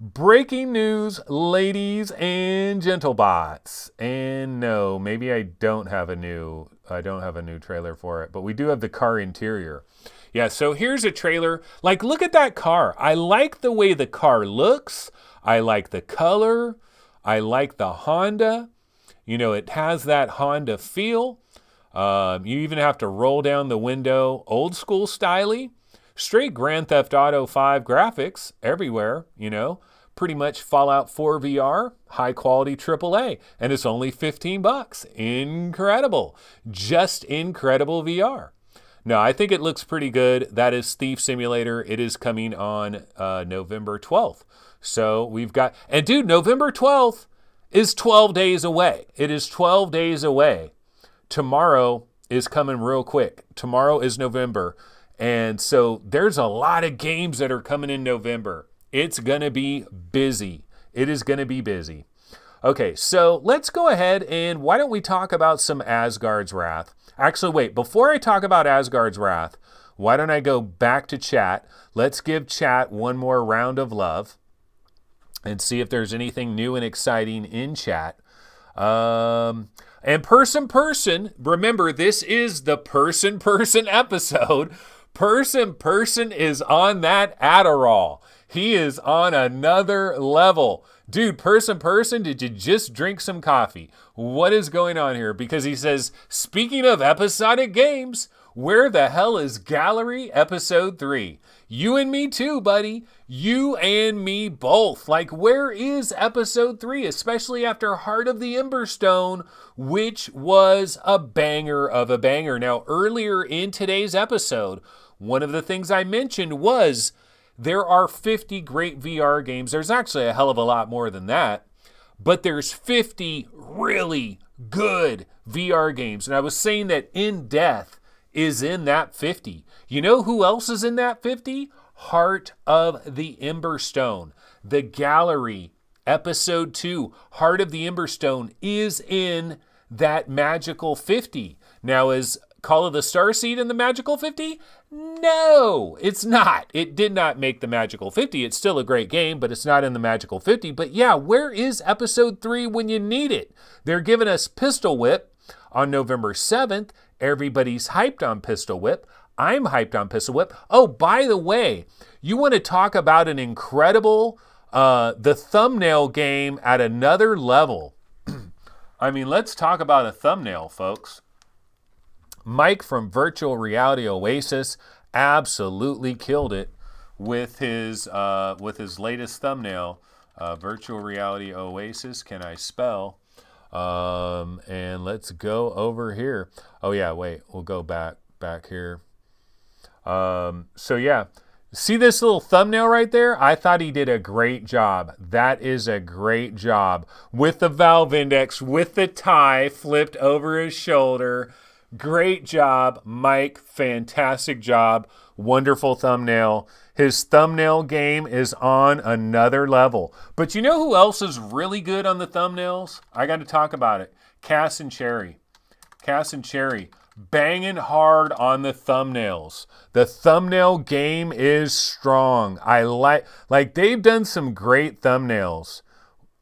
Breaking news, ladies and gentlebots. And no, maybe I don't have a new, I don't have a new trailer for it, but we do have the car interior. Yeah, so here's a trailer. Like, look at that car. I like the way the car looks. I like the color. I like the Honda. You know, it has that Honda feel. Um, you even have to roll down the window, old school styly. Straight Grand Theft Auto five graphics everywhere, you know. Pretty much Fallout four V R, high quality triple A, and it's only fifteen bucks. Incredible. Just incredible V R. No, I think it looks pretty good. That is Thief Simulator. It is coming on uh, November twelfth. So we've got, and dude, November twelfth is twelve days away. It is twelve days away. Tomorrow is coming real quick. Tomorrow is November. And so there's a lot of games that are coming in November. It's gonna be busy. It is gonna be busy. Okay, so let's go ahead and why don't we talk about some Asgard's Wrath? Actually, wait, before I talk about Asgard's Wrath, why don't I go back to chat? Let's give chat one more round of love and see if there's anything new and exciting in chat. Um, and person, person, remember this is the person, person episode. Person, person is on that Adderall. He is on another level. Dude, person, person, did you just drink some coffee? What is going on here? Because he says, speaking of episodic games, where the hell is Gallery Episode three? You and me too, buddy. You and me both. Like, where is Episode three? Especially after Heart of the Emberstone, which was a banger of a banger. Now, earlier in today's episode, one of the things I mentioned was there are fifty great V R games. There's actually a hell of a lot more than that. But there's fifty really good V R games. And I was saying that In Death is in that fifty. You know who else is in that fifty? Heart of the Emberstone. The Gallery, Episode two, Heart of the Emberstone is in that magical fifty. Now, is Call of the Starseed in the magical fifty? No, it's not. It did not make the magical fifty. It's still a great game, but it's not in the magical fifty. But yeah, where is Episode three when you need it? They're giving us Pistol Whip on November seventh. Everybody's hyped on Pistol Whip. I'm hyped on Pistol Whip. Oh, by the way, you want to talk about an incredible, uh, the thumbnail game at another level. I mean, let's talk about a thumbnail, folks. Mike from Virtual Reality Oasis absolutely killed it with his, uh, with his latest thumbnail. Uh, Virtual Reality Oasis, can I spell? Um, and let's go over here. Oh yeah, wait, we'll go back, back here. Um, so yeah, see this little thumbnail right there? I thought he did a great job. That is a great job. With the Valve Index, with the tie flipped over his shoulder. Great job, Mike, fantastic job. Wonderful thumbnail. His thumbnail game is on another level. But you know who else is really good on the thumbnails? I got to talk about it. Cass and Cherry. Cass and Cherry. Banging hard on the thumbnails. The thumbnail game is strong. I like, like they've done some great thumbnails.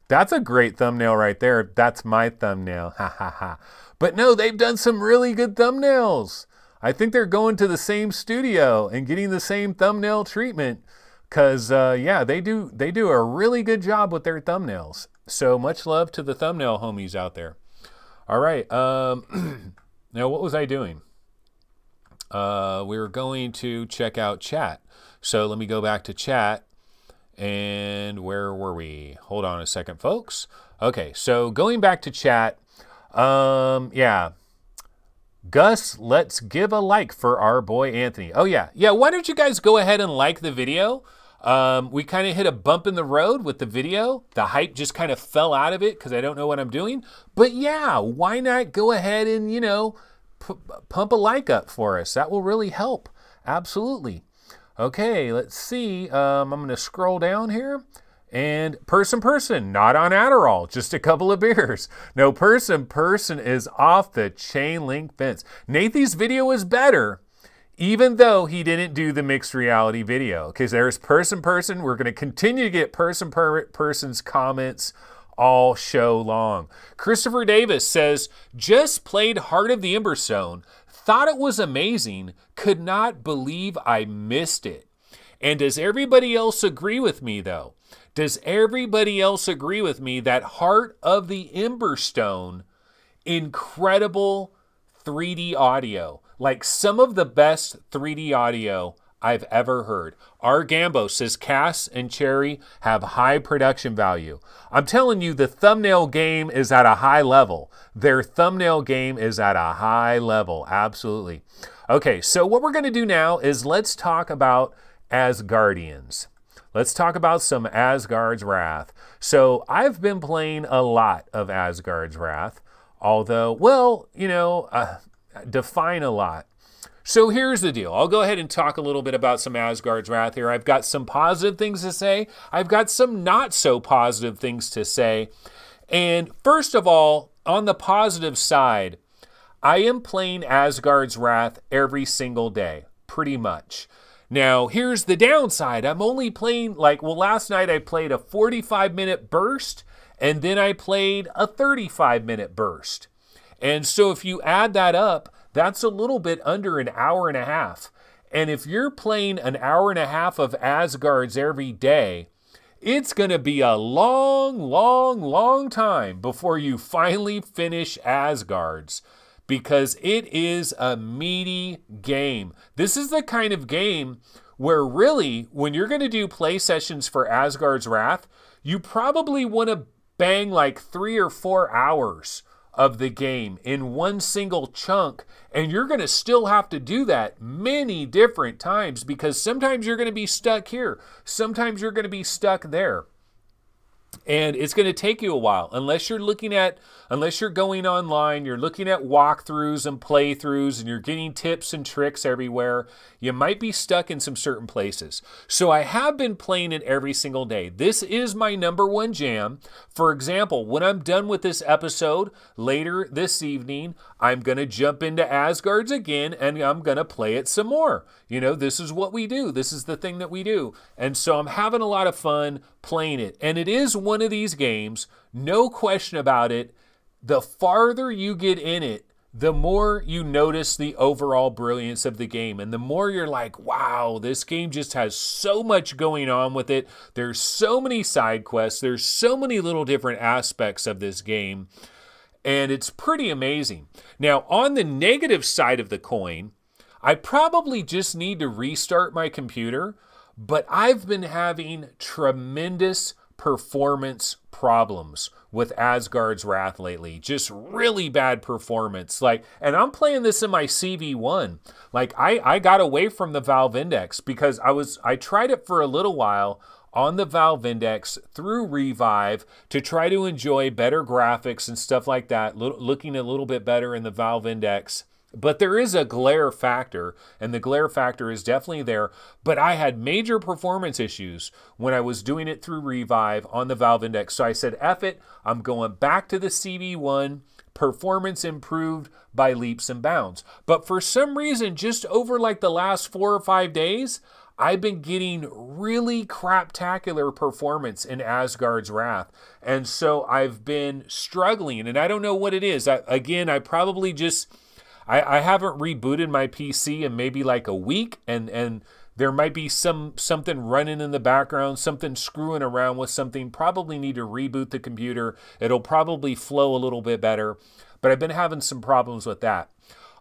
That's a great thumbnail right there. That's my thumbnail. Ha ha ha. But no, they've done some really good thumbnails. I think they're going to the same studio and getting the same thumbnail treatment. Cause uh, yeah, they do they do a really good job with their thumbnails. So much love to the thumbnail homies out there. All right. Um, now, what was I doing? Uh, we were going to check out chat. So let me go back to chat. And where were we? Hold on a second, folks. Okay, so going back to chat. Um, yeah. Gus, let's give a like for our boy Anthony. Oh, yeah. Yeah, why don't you guys go ahead and like the video? Um, we kind of hit a bump in the road with the video. The hype just kind of fell out of it because I don't know what I'm doing. But yeah, why not go ahead and, you know, p pump a like up for us? That will really help. Absolutely. Okay, let's see. Um, I'm going to scroll down here. And person, person, not on Adderall, just a couple of beers. No, person, person is off the chain link fence. Nathy's video is better, even though he didn't do the mixed reality video. Because there's person, person. We're going to continue to get person, per person's comments all show long. Christopher Davis says, just played Heart of the Emberstone. Thought it was amazing. Could not believe I missed it. And does everybody else agree with me, though? Does everybody else agree with me that Heart of the Emberstone, incredible three D audio, like some of the best three D audio I've ever heard. R. Gambo says Cass and Cherry have high production value. I'm telling you, the thumbnail game is at a high level. Their thumbnail game is at a high level, absolutely. Okay, so what we're gonna do now is let's talk about Asgardians. Let's talk about some Asgard's Wrath. So I've been playing a lot of Asgard's Wrath, although, well, you know, uh, define a lot. So here's the deal. I'll go ahead and talk a little bit about some Asgard's Wrath here. I've got some positive things to say. I've got some not so positive things to say. And first of all, on the positive side, I am playing Asgard's Wrath every single day, pretty much. Now, here's the downside. I'm only playing, like, well, last night I played a forty-five minute burst, and then I played a thirty-five minute burst. And so if you add that up, that's a little bit under an hour and a half. And if you're playing an hour and a half of Asgard's every day, it's going to be a long, long, long time before you finally finish Asgard's. Because it is a meaty game. This is the kind of game where really, when you're going to do play sessions for Asgard's Wrath, you probably want to bang like three or four hours of the game in one single chunk. And you're going to still have to do that many different times because sometimes you're going to be stuck here. Sometimes you're going to be stuck there. And it's going to take you a while, unless you're looking at, unless you're going online, you're looking at walkthroughs and playthroughs, and you're getting tips and tricks everywhere. You might be stuck in some certain places. So I have been playing it every single day. This is my number one jam. For example, when I'm done with this episode later this evening, I'm going to jump into Asgard's again, and I'm going to play it some more. You know, this is what we do. This is the thing that we do. And so I'm having a lot of fun playing it. And it is one of these games, no question about it, the farther you get in it, the more you notice the overall brilliance of the game. And the more you're like, wow, this game just has so much going on with it. There's so many side quests. There's so many little different aspects of this game. And it's pretty amazing. Now, on the negative side of the coin, I probably just need to restart my computer, but I've been having tremendous performance problems with Asgard's Wrath lately. Just really bad performance. Like, and I'm playing this in my C V one. Like, I, I got away from the Valve Index because I was I tried it for a little while on the Valve Index through Revive to try to enjoy better graphics and stuff like that, looking a little bit better in the Valve Index. But there is a glare factor, and the glare factor is definitely there. But I had major performance issues when I was doing it through Revive on the Valve Index. So I said, F it, I'm going back to the C V one Performance improved by leaps and bounds. But for some reason, just over like the last four or five days, I've been getting really craptacular performance in Asgard's Wrath. And so I've been struggling, and I don't know what it is. I, again, I probably just, I, I haven't rebooted my P C in maybe like a week, and, and there might be some something running in the background, something screwing around with something. Probably need to reboot the computer. It'll probably flow a little bit better, but I've been having some problems with that.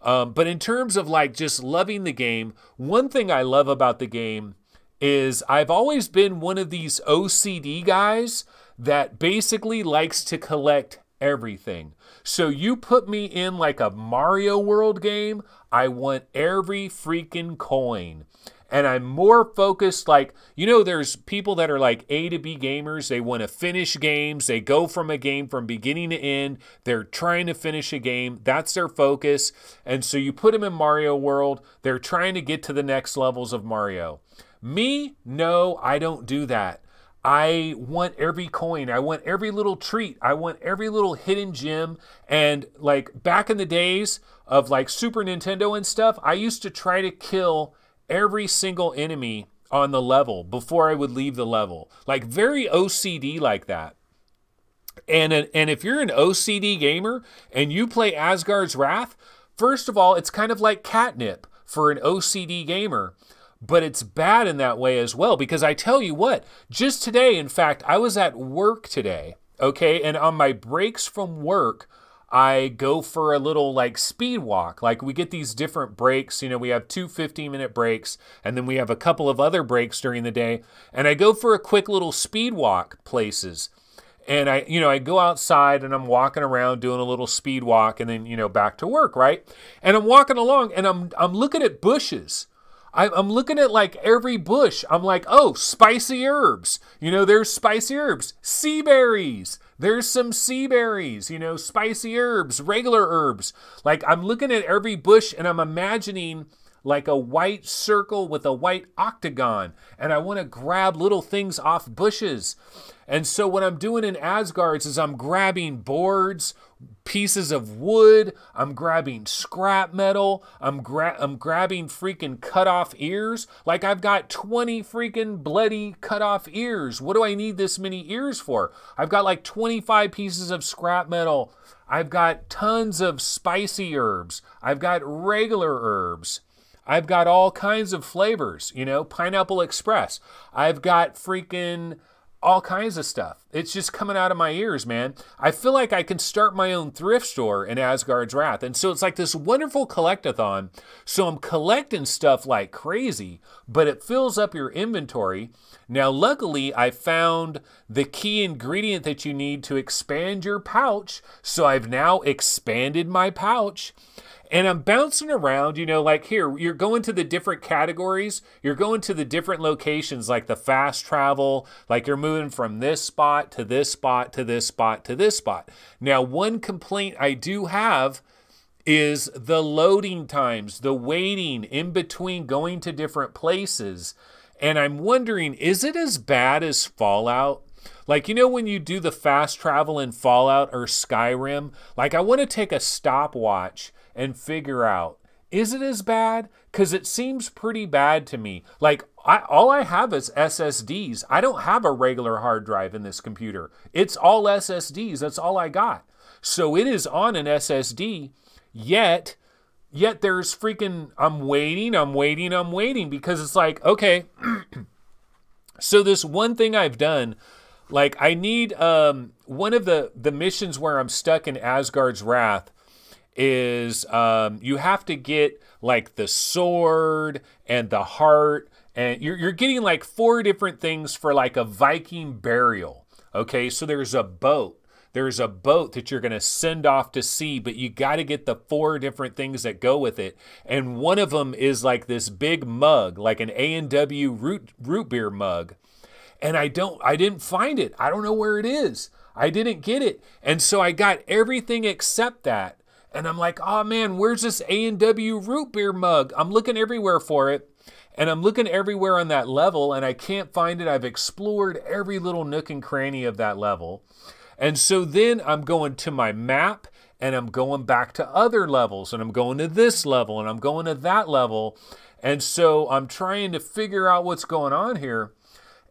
Um, but in terms of like just loving the game, one thing I love about the game is I've always been one of these O C D guys that basically likes to collect everything. So you put me in like a Mario World game, I want every freaking coin. And I'm more focused, like, you know, there's people that are like A to B gamers. They want to finish games. They go from a game from beginning to end. They're trying to finish a game. That's their focus. And so you put them in Mario World. They're trying to get to the next levels of Mario. Me? No, I don't do that. I want every coin. I want every little treat. I want every little hidden gem. And like back in the days of like Super Nintendo and stuff, I used to try to kill every single enemy on the level before I would leave the level. Like very O C D like that. And, and if you're an O C D gamer and you play Asgard's Wrath, first of all, it's kind of like catnip for an O C D gamer, but it's bad in that way as well, because I tell you what, just today, in fact, I was at work today, okay? And on my breaks from work, I go for a little like speed walk. Like we get these different breaks, you know, we have two fifteen minute breaks, and then we have a couple of other breaks during the day. And I go for a quick little speed walk places. And I, you know, I go outside and I'm walking around doing a little speed walk, and then, you know, back to work, right? And I'm walking along and I'm, I'm looking at bushes. I'm looking at like every bush. I'm like, oh, spicy herbs. You know, there's spicy herbs, sea berries. There's some sea berries, you know, spicy herbs, regular herbs. Like I'm looking at every bush and I'm imagining like a white circle with a white octagon. And I want to grab little things off bushes. And so what I'm doing in Asgard's is I'm grabbing boards, pieces of wood, I'm grabbing scrap metal, I'm, gra I'm grabbing freaking cut off ears. Like I've got twenty freaking bloody cut off ears. What do I need this many ears for? I've got like twenty-five pieces of scrap metal. I've got tons of spicy herbs. I've got regular herbs. I've got all kinds of flavors, you know, Pineapple Express. I've got freaking all kinds of stuff. It's just coming out of my ears, man. I feel like I can start my own thrift store in Asgard's Wrath. And so it's like this wonderful collect-a-thon. So I'm collecting stuff like crazy, but it fills up your inventory. Now, luckily, I found the key ingredient that you need to expand your pouch. So I've now expanded my pouch. And I'm bouncing around, you know, like here, you're going to the different categories. You're going to the different locations, like the fast travel, like you're moving from this spot to this spot to this spot to this spot. Now, one complaint I do have is the loading times, the waiting in between going to different places. And I'm wondering, is it as bad as Fallout? Like, you know, when you do the fast travel in Fallout or Skyrim, like I want to take a stopwatch and figure out, is it as bad? Because it seems pretty bad to me. Like, I, all I have is S S Ds. I don't have a regular hard drive in this computer. It's all S S Ds. That's all I got. So it is on an S S D, yet, yet there's freaking, I'm waiting, I'm waiting, I'm waiting, because it's like, okay, so this one thing I've done, like I need, um, one of the, the missions where I'm stuck in Asgard's Wrath is um, you have to get like the sword and the heart, and you're, you're getting like four different things for like a Viking burial. Okay, so there's a boat. There's a boat that you're gonna send off to sea, but you gotta get the four different things that go with it. And one of them is like this big mug, like an A and W root, root beer mug. And I don't, I didn't find it. I don't know where it is. I didn't get it. And so I got everything except that. And I'm like, oh man, where's this A and W root beer mug? I'm looking everywhere for it. And I'm looking everywhere on that level and I can't find it. I've explored every little nook and cranny of that level. And so then I'm going to my map, and I'm going back to other levels, and I'm going to this level, and I'm going to that level. And so I'm trying to figure out what's going on here.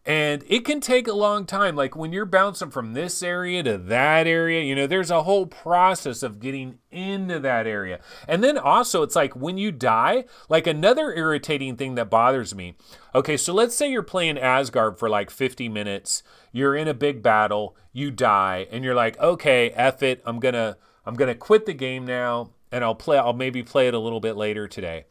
And it can take a long time. Like when you're bouncing from this area to that area, you know, there's a whole process of getting into that area. And then also it's like when you die, like another irritating thing that bothers me. Okay, so let's say you're playing Asgard for like fifty minutes. You're in a big battle, you die, and you're like, okay, F it. I'm gonna, I'm gonna quit the game now, and I'll play, I'll maybe play it a little bit later today.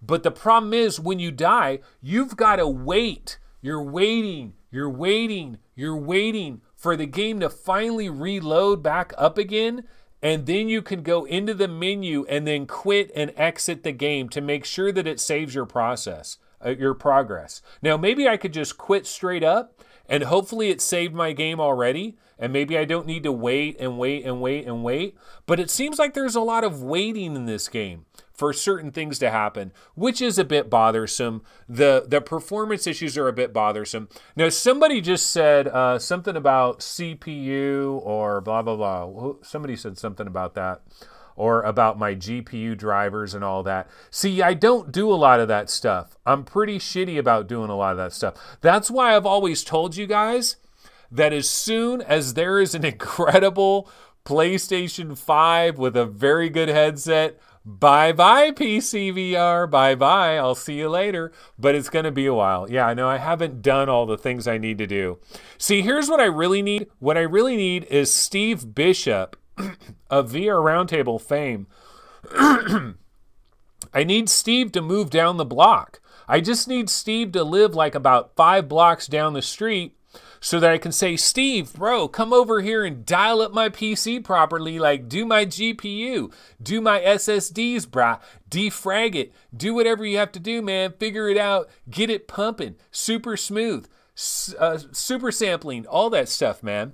But the problem is when you die, you've gotta wait. You're waiting, you're waiting, you're waiting for the game to finally reload back up again, and then you can go into the menu and then quit and exit the game to make sure that it saves your process, uh, your progress. Now, maybe I could just quit straight up, and hopefully it saved my game already, and maybe I don't need to wait and wait and wait and wait, but it seems like there's a lot of waiting in this game for certain things to happen, which is a bit bothersome. The, the performance issues are a bit bothersome. Now, somebody just said uh, something about C P U or blah, blah, blah. Somebody said something about that, or about my G P U drivers and all that. See, I don't do a lot of that stuff. I'm pretty shitty about doing a lot of that stuff. That's why I've always told you guys that as soon as there is an incredible PlayStation five with a very good headset, bye-bye P C V R, bye-bye, I'll see you later. But it's gonna be a while. Yeah, I know I haven't done all the things I need to do. See, here's what I really need. What I really need is Steve Bishop of V R Roundtable fame. I need Steve to move down the block. I just need Steve to live like about five blocks down the street, so that I can say, Steve, bro, come over here and dial up my P C properly, like do my G P U, do my S S Ds, brah, defrag it, do whatever you have to do, man, figure it out, get it pumping, super smooth, uh, super sampling, all that stuff, man.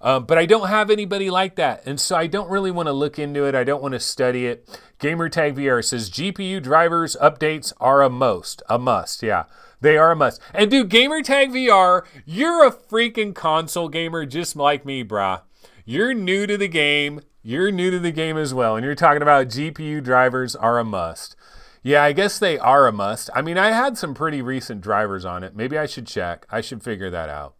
Um, but I don't have anybody like that, and so I don't really want to look into it. I don't want to study it. Gamertag V R says, G P U drivers updates are a must. A must, yeah. They are a must. And dude, Gamertag V R, you're a freaking console gamer just like me, brah. You're new to the game. You're new to the game as well, and you're talking about G P U drivers are a must. Yeah, I guess they are a must. I mean, I had some pretty recent drivers on it. Maybe I should check. I should figure that out.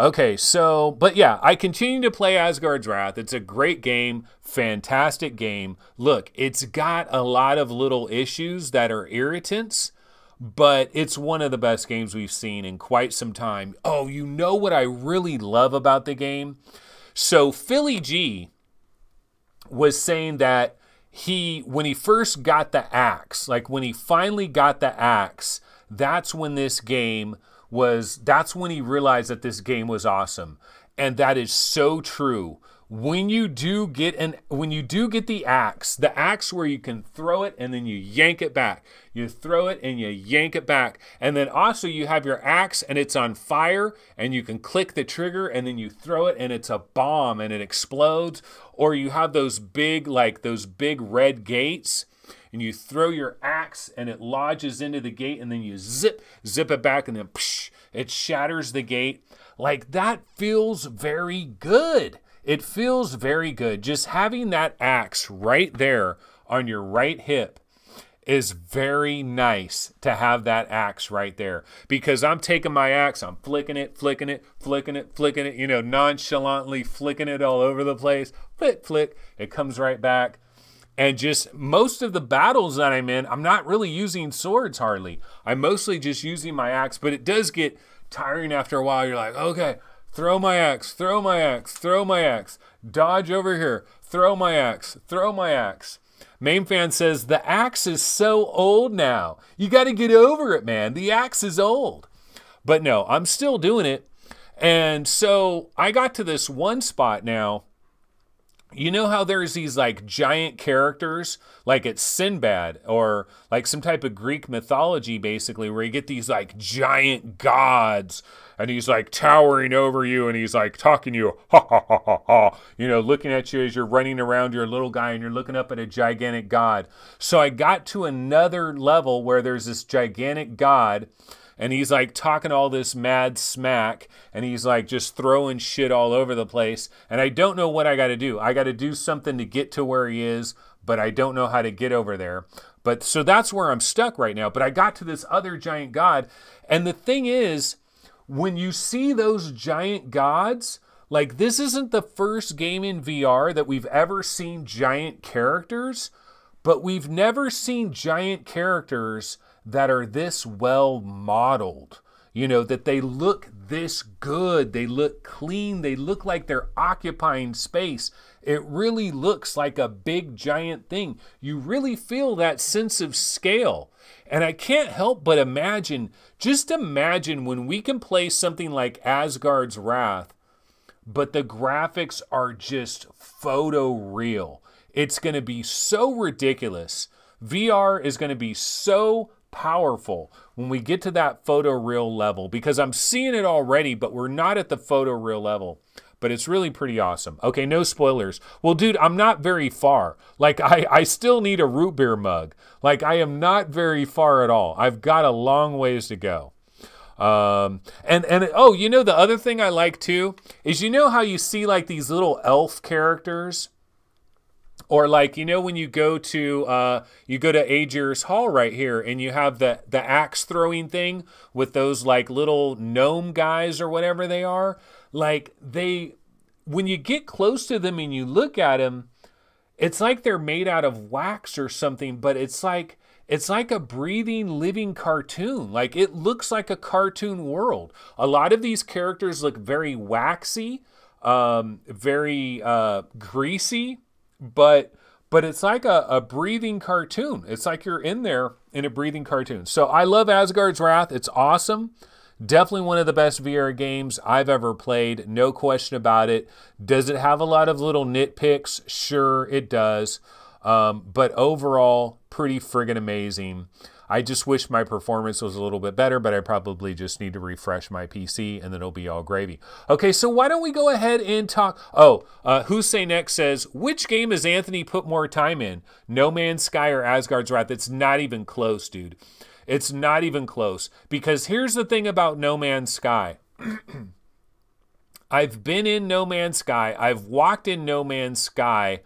Okay, so, but yeah, I continue to play Asgard's Wrath. It's a great game, fantastic game. Look, it's got a lot of little issues that are irritants, but it's one of the best games we've seen in quite some time. Oh, you know what I really love about the game? So Philly G was saying that he, when he first got the axe, like when he finally got the axe, that's when this game was, that's when he realized that this game was awesome. And that is so true. When you do get an, when you do get the axe, the axe where you can throw it and then you yank it back. You throw it and you yank it back. And then also you have your axe and it's on fire and you can click the trigger and then you throw it and it's a bomb and it explodes. Or you have those big, like those big red gates, and you throw your axe and it lodges into the gate, and then you zip, zip it back, and then psh, it shatters the gate. Like that feels very good. It feels very good. Just having that axe right there on your right hip is very nice to have that axe right there, because I'm taking my axe, I'm flicking it, flicking it, flicking it, flicking it, you know, nonchalantly flicking it all over the place. Flick, flick, it comes right back. And just most of the battles that I'm in, I'm not really using swords hardly. I'm mostly just using my axe, but it does get tiring after a while. You're like, okay, throw my axe, throw my axe, throw my axe, dodge over here, throw my axe, throw my axe. Main fan says, the axe is so old now. You gotta get over it, man. The axe is old. But no, I'm still doing it. And so I got to this one spot now. You know how there's these like giant characters, like it's Sinbad or like some type of Greek mythology, basically, where you get these like giant gods and he's like towering over you and he's like talking to you, ha ha ha ha ha, you know, looking at you as you're running around your little guy and you're looking up at a gigantic god. So I got to another level where there's this gigantic god and he's like talking all this mad smack, and he's like just throwing shit all over the place, and I don't know what I got to do. I got to do something to get to where he is, but I don't know how to get over there. But so that's where I'm stuck right now. But I got to this other giant god, and the thing is, when you see those giant gods, like, this isn't the first game in V R that we've ever seen giant characters, but we've never seen giant characters that are this well modeled. You know, that they look this good, they look clean, they look like they're occupying space. It really looks like a big giant thing. You really feel that sense of scale. And I can't help but imagine, just imagine when we can play something like Asgard's Wrath, but the graphics are just photoreal. It's gonna be so ridiculous. V R is gonna be so powerful when we get to that photoreal level, because I'm seeing it already, but we're not at the photoreal level. But it's really pretty awesome. Okay, no spoilers. Well, dude, I'm not very far. Like, I, I still need a root beer mug. Like, I am not very far at all. I've got a long ways to go. Um, and, and, oh, you know, the other thing I like, too, is you know how you see, like, these little elf characters? Or, like, you know, when you go to, uh, you go to Aegir's Hall right here, and you have the, the axe-throwing thing with those, like, little gnome guys or whatever they are. Like, they, when you get close to them and you look at them, it's like they're made out of wax or something, but it's like, it's like a breathing, living cartoon. Like, it looks like a cartoon world. A lot of these characters look very waxy, um, very uh, greasy, but but it's like a, a breathing cartoon. It's like you're in there in a breathing cartoon. So I love Asgard's Wrath. It's awesome. Definitely one of the best V R games I've ever played. No question about it. Does it have a lot of little nitpicks? Sure, it does. Um, but overall, pretty friggin' amazing. I just wish my performance was a little bit better, but I probably just need to refresh my P C and then it'll be all gravy. Okay, so why don't we go ahead and talk... Oh, uh, WhoSayNext says, which game has Anthony put more time in? No Man's Sky or Asgard's Wrath? It's not even close, dude. It's not even close. Because here's the thing about No Man's Sky. I've been in No Man's Sky. I've walked in No Man's Sky.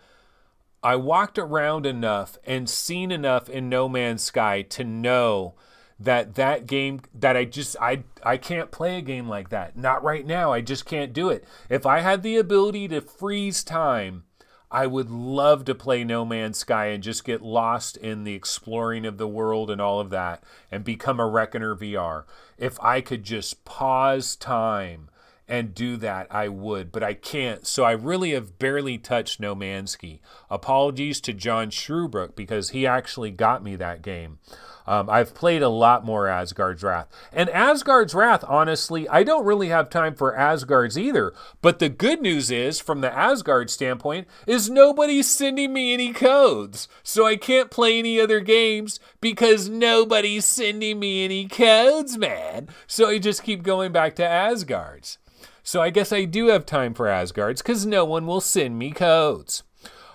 I walked around enough and seen enough in No Man's Sky to know that that game, that I just, I, I can't play a game like that. Not right now. I just can't do it. If I had the ability to freeze time, I would love to play No Man's Sky and just get lost in the exploring of the world and all of that and become a Reckoner V R. If I could just pause time and do that, I would, but I can't. So I really have barely touched No Man's Sky. Apologies to John Shrewbrook because he actually got me that game. Um, I've played a lot more Asgard's Wrath. And Asgard's Wrath, honestly, I don't really have time for Asgard's either. But the good news is, from the Asgard standpoint, is nobody's sending me any codes. So I can't play any other games because nobody's sending me any codes, man. So I just keep going back to Asgard's. So I guess I do have time for Asgard's because no one will send me codes.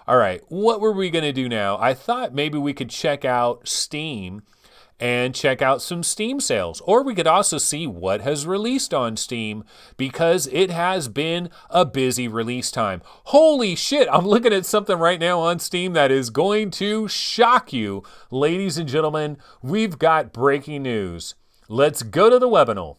All right, what were we going to do now? I thought maybe we could check out Steam and check out some Steam sales. Or we could also see what has released on Steam, because it has been a busy release time. Holy shit, I'm looking at something right now on Steam that is going to shock you. Ladies and gentlemen, we've got breaking news. Let's go to the webinar.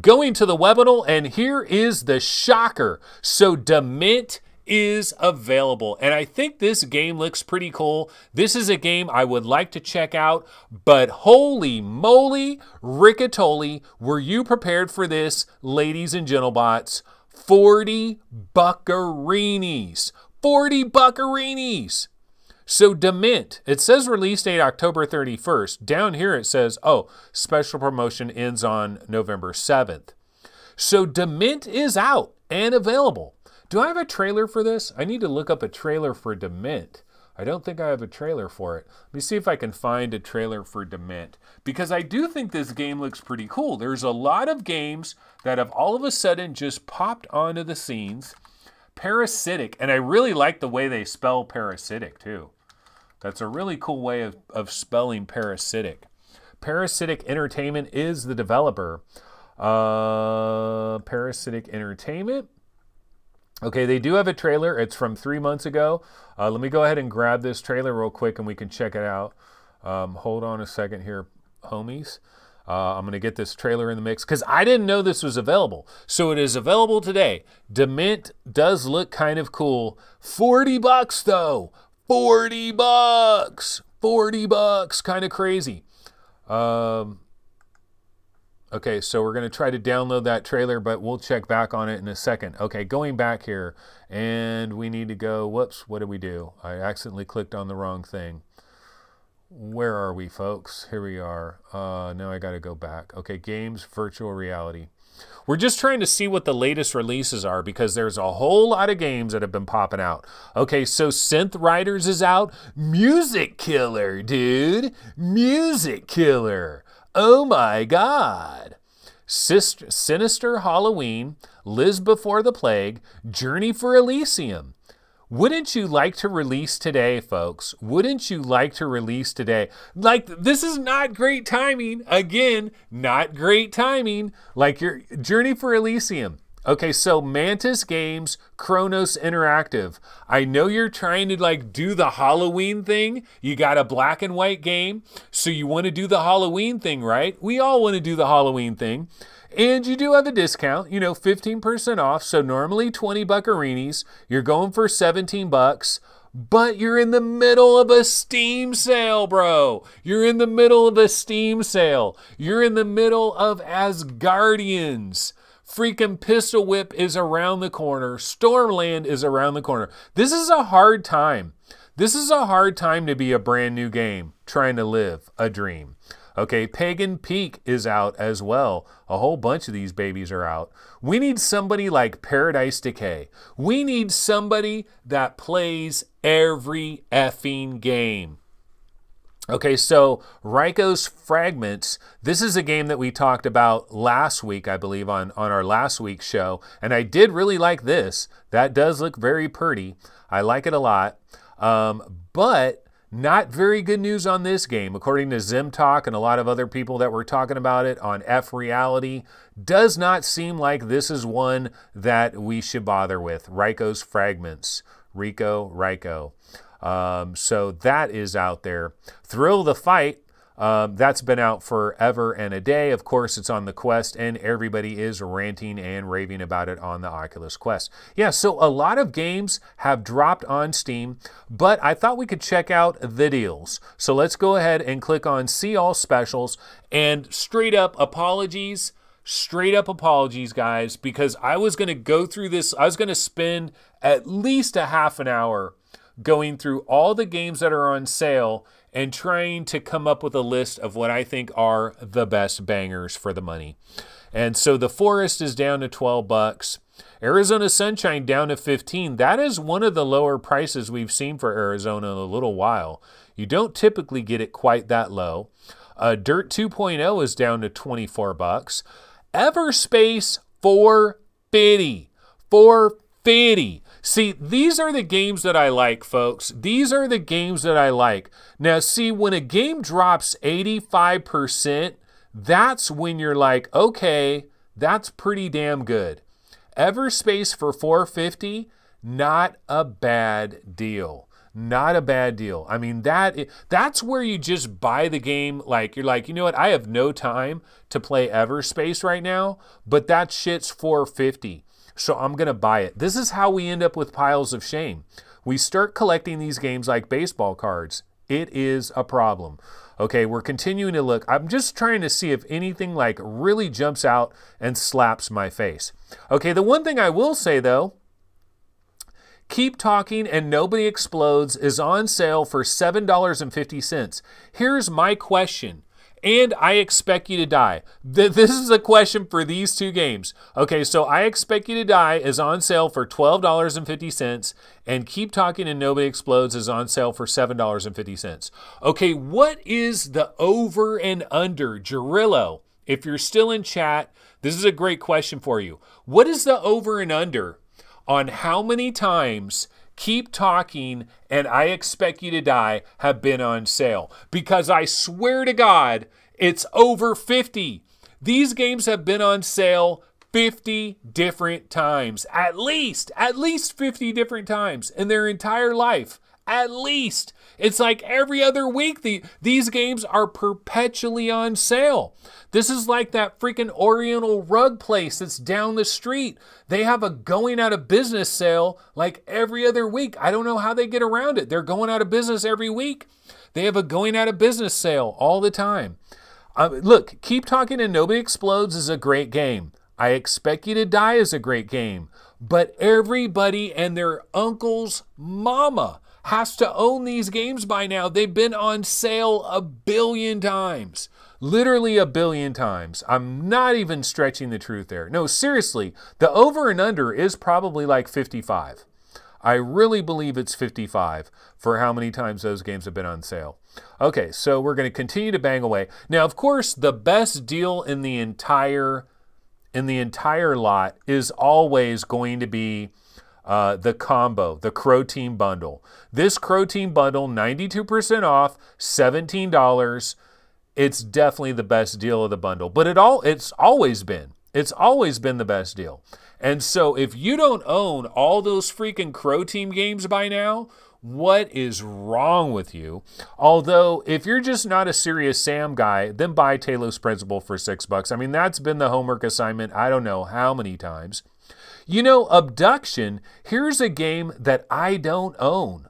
Going to the webinar, and here is the shocker. So Dement is available, and I think this game looks pretty cool. This is a game I would like to check out, but holy moly, Riccatoli, were you prepared for this, ladies and gentlebots? forty buccarinis. forty buccarinis. So Dement, it says release date October thirty-first. Down here it says, oh, special promotion ends on November seventh. So Dement is out and available. Do I have a trailer for this? I need to look up a trailer for Dement. I don't think I have a trailer for it. Let me see if I can find a trailer for Dement, because I do think this game looks pretty cool. There's a lot of games that have all of a sudden just popped onto the scenes. Parasitic, and I really like the way they spell parasitic too. That's a really cool way of, of spelling parasitic. Parasitic Entertainment is the developer. Uh, Parasitic Entertainment. Okay, they do have a trailer. It's from three months ago. Uh, let me go ahead and grab this trailer real quick and we can check it out. Um, hold on a second here, homies. Uh, I'm going to get this trailer in the mix because I didn't know this was available. So it is available today. Dement does look kind of cool. forty bucks though. forty bucks. forty bucks. Kind of crazy. Um, okay, so we're going to try to download that trailer, but we'll check back on it in a second. Okay, going back here. And we need to go. Whoops, what did we do? I accidentally clicked on the wrong thing. Where are we, folks? Here we are. Uh, now I got to go back. Okay, games, virtual reality. We're just trying to see what the latest releases are because there's a whole lot of games that have been popping out. Okay, so Synth Riders is out. Music Killer, dude. Music Killer. Oh, my God. Sister, Sinister Halloween, Liz Before the Plague, Journey for Elysium. Wouldn't you like to release today, folks? Wouldn't you like to release today? Like, this is not great timing. Again, not great timing. Like your Journey for Elysium. Okay, so Mantis Games, Kronos Interactive. I know you're trying to like do the Halloween thing. You got a black and white game, so you want to do the Halloween thing, right? We all want to do the Halloween thing. And you do have a discount, you know, fifteen percent off. So normally twenty buckarinis, you're going for seventeen bucks, but you're in the middle of a Steam sale, bro. You're in the middle of a Steam sale. You're in the middle of Asgardians. Freaking Pistol Whip is around the corner. Stormland is around the corner. This is a hard time. This is a hard time to be a brand new game trying to live a dream. Okay, Pagan Peak is out as well. A whole bunch of these babies are out. We need somebody like Paradise Decay. We need somebody that plays every effing game. Okay, so Ryko's Fragments, this is a game that we talked about last week, I believe, on, on our last week's show. And I did really like this. That does look very pretty. I like it a lot. Um, but not very good news on this game, according to ZimTalk and a lot of other people that were talking about it on F Reality. Does not seem like this is one that we should bother with. Ryko's Fragments. Rico, Ryko. Um, so that is out there. Thrill the Fight, um, that's been out forever and a day. Of course, it's on the Quest, and everybody is ranting and raving about it on the Oculus Quest. Yeah, so a lot of games have dropped on Steam, but I thought we could check out the deals. So let's go ahead and click on See All Specials, and straight up apologies. Straight up apologies, guys, because I was going to go through this. I was going to spend at least a half an hour going through all the games that are on sale and trying to come up with a list of what I think are the best bangers for the money. And so The Forest is down to twelve bucks. Arizona Sunshine down to fifteen. That is one of the lower prices we've seen for Arizona in a little while. You don't typically get it quite that low. Uh, Dirt two point oh is down to twenty-four bucks. Everspace four fifty. four fifty. See, these are the games that I like, folks. These are the games that I like. Now, see, when a game drops eighty-five percent, that's when you're like, okay, that's pretty damn good. Everspace for four fifty, not a bad deal. Not a bad deal. I mean, that that's where you just buy the game. Like, you're like, you know what? I have no time to play Everspace right now, but that shit's four fifty. So I'm going to buy it. This is how we end up with piles of shame. We start collecting these games like baseball cards. It is a problem. Okay, we're continuing to look. I'm just trying to see if anything like really jumps out and slaps my face. Okay, the one thing I will say though, Keep Talking and Nobody Explodes is on sale for seven dollars and fifty cents. Here's my question. And I Expect You to Die. Th this is a question for these two games. Okay, so I Expect You to Die is on sale for twelve dollars and fifty cents, and Keep Talking and Nobody Explodes is on sale for seven dollars and fifty cents. Okay, what is the over and under, Gerillo? If you're still in chat, this is a great question for you. What is the over and under on how many times Keep Talking and I Expect You to Die have been on sale? Because I swear to God, It's over fifty. These games have been on sale fifty different times. At least, at least fifty different times in their entire life. At least. It's like every other week. The, these games are perpetually on sale. This is like that freaking Oriental rug place that's down the street. They have a going out of business sale like every other week. I don't know how they get around it. They're going out of business every week. They have a going out of business sale all the time. Uh, look, Keep Talking and Nobody Explodes is a great game. I Expect You to Die is a great game. But everybody and their uncle's mama has to own these games by now. They've been on sale a billion times. Literally a billion times. I'm not even stretching the truth there. No, seriously, the over and under is probably like fifty-five. I really believe it's fifty-five for how many times those games have been on sale. Okay, so we're going to continue to bang away. Now, of course, the best deal in the entire in the entire lot is always going to be Uh, the combo, the Crow Team Bundle. This Crow Team Bundle, ninety-two percent off, seventeen dollars. It's definitely the best deal of the bundle. But it all it's always been. It's always been the best deal. And so if you don't own all those freaking Crow Team games by now, what is wrong with you? Although, if you're just not a Serious Sam guy, then buy Talos Principle for six bucks. I mean, that's been the homework assignment I don't know how many times. You know, Abduction, here's a game that I don't own.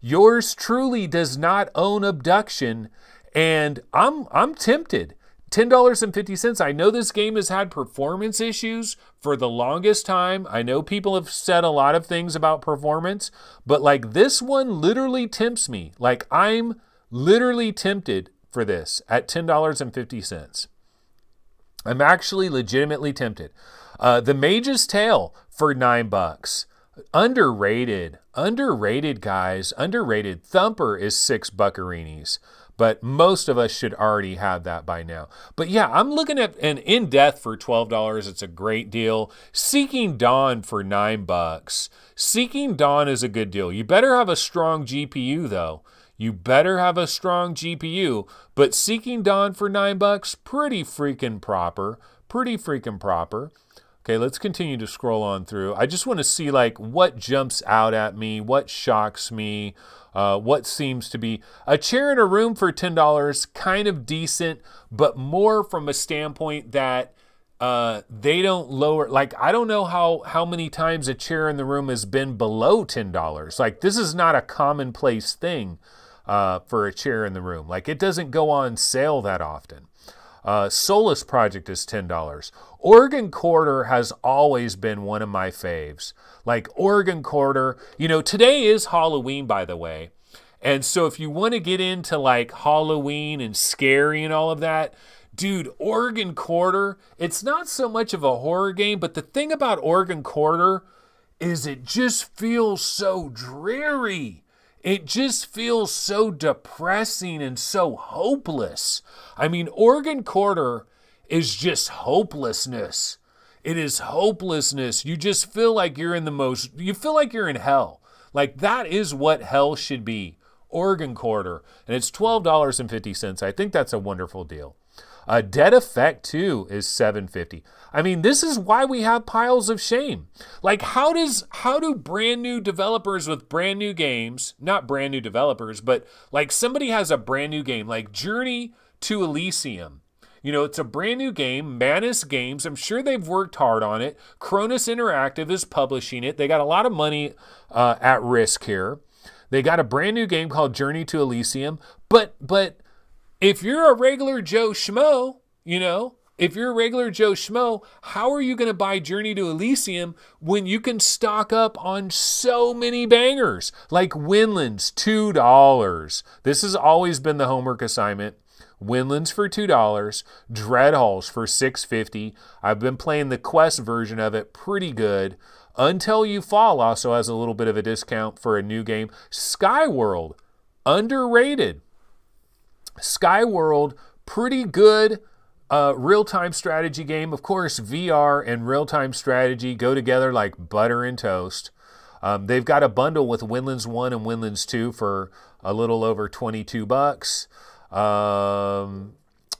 Yours truly does not own Abduction, and I'm I'm tempted. ten dollars and fifty cents. I know this game has had performance issues for the longest time. I know people have said a lot of things about performance, but like this one literally tempts me. Like I'm literally tempted for this at ten dollars and fifty cents. I'm actually legitimately tempted. Uh, the Mage's Tale for nine bucks. Underrated, underrated guys, underrated. Thumper is six buccarinis, but most of us should already have that by now. But yeah, I'm looking at an In Death for twelve dollars. It's a great deal. Seeking Dawn for nine bucks. Seeking Dawn is a good deal. You better have a strong G P U though. You better have a strong G P U, but Seeking Dawn for nine bucks, pretty freaking proper, pretty freaking proper. Okay, let's continue to scroll on through. I just want to see like what jumps out at me, what shocks me, uh, what seems to be. A Chair in a Room for ten dollars, kind of decent, but more from a standpoint that uh, they don't lower, like I don't know how, how many times A Chair in the Room has been below ten dollars. Like this is not a commonplace thing uh, for A Chair in the Room. Like it doesn't go on sale that often. Uh, Solus Project is ten dollars. Organ Quarter has always been one of my faves. Like Organ Quarter, you know, today is Halloween, by the way. And so if you want to get into like Halloween and scary and all of that, dude, Organ Quarter, it's not so much of a horror game, but the thing about Organ Quarter is it just feels so dreary. It just feels so depressing and so hopeless. I mean, Organ Quarter is just hopelessness. It is hopelessness. You just feel like you're in the most, you feel like you're in hell. Like that is what hell should be. Organ Quarter. And it's twelve dollars and fifty cents. I think that's a wonderful deal. Uh, Dead Effect two is seven fifty. I mean, this is why we have piles of shame. Like, how does how do brand new developers with brand new games, not brand new developers, but like somebody has a brand new game, like Journey to Elysium. You know, it's a brand new game, Manus Games. I'm sure they've worked hard on it. Cronus Interactive is publishing it. They got a lot of money uh, at risk here. They got a brand new game called Journey to Elysium, but but. If you're a regular Joe Schmo, you know, if you're a regular Joe Schmo, how are you going to buy Journey to Elysium when you can stock up on so many bangers? Like Windlands, two dollars. This has always been the homework assignment. Windlands for two dollars. Dreadhalls for six fifty. I've been playing the Quest version of it, pretty good. Until You Fall also has a little bit of a discount for a new game. Skyworld, underrated. Skyworld, pretty good uh, real-time strategy game. Of course, V R and real-time strategy go together like butter and toast. Um, they've got a bundle with Windlands one and Windlands two for a little over twenty-two bucks. Um,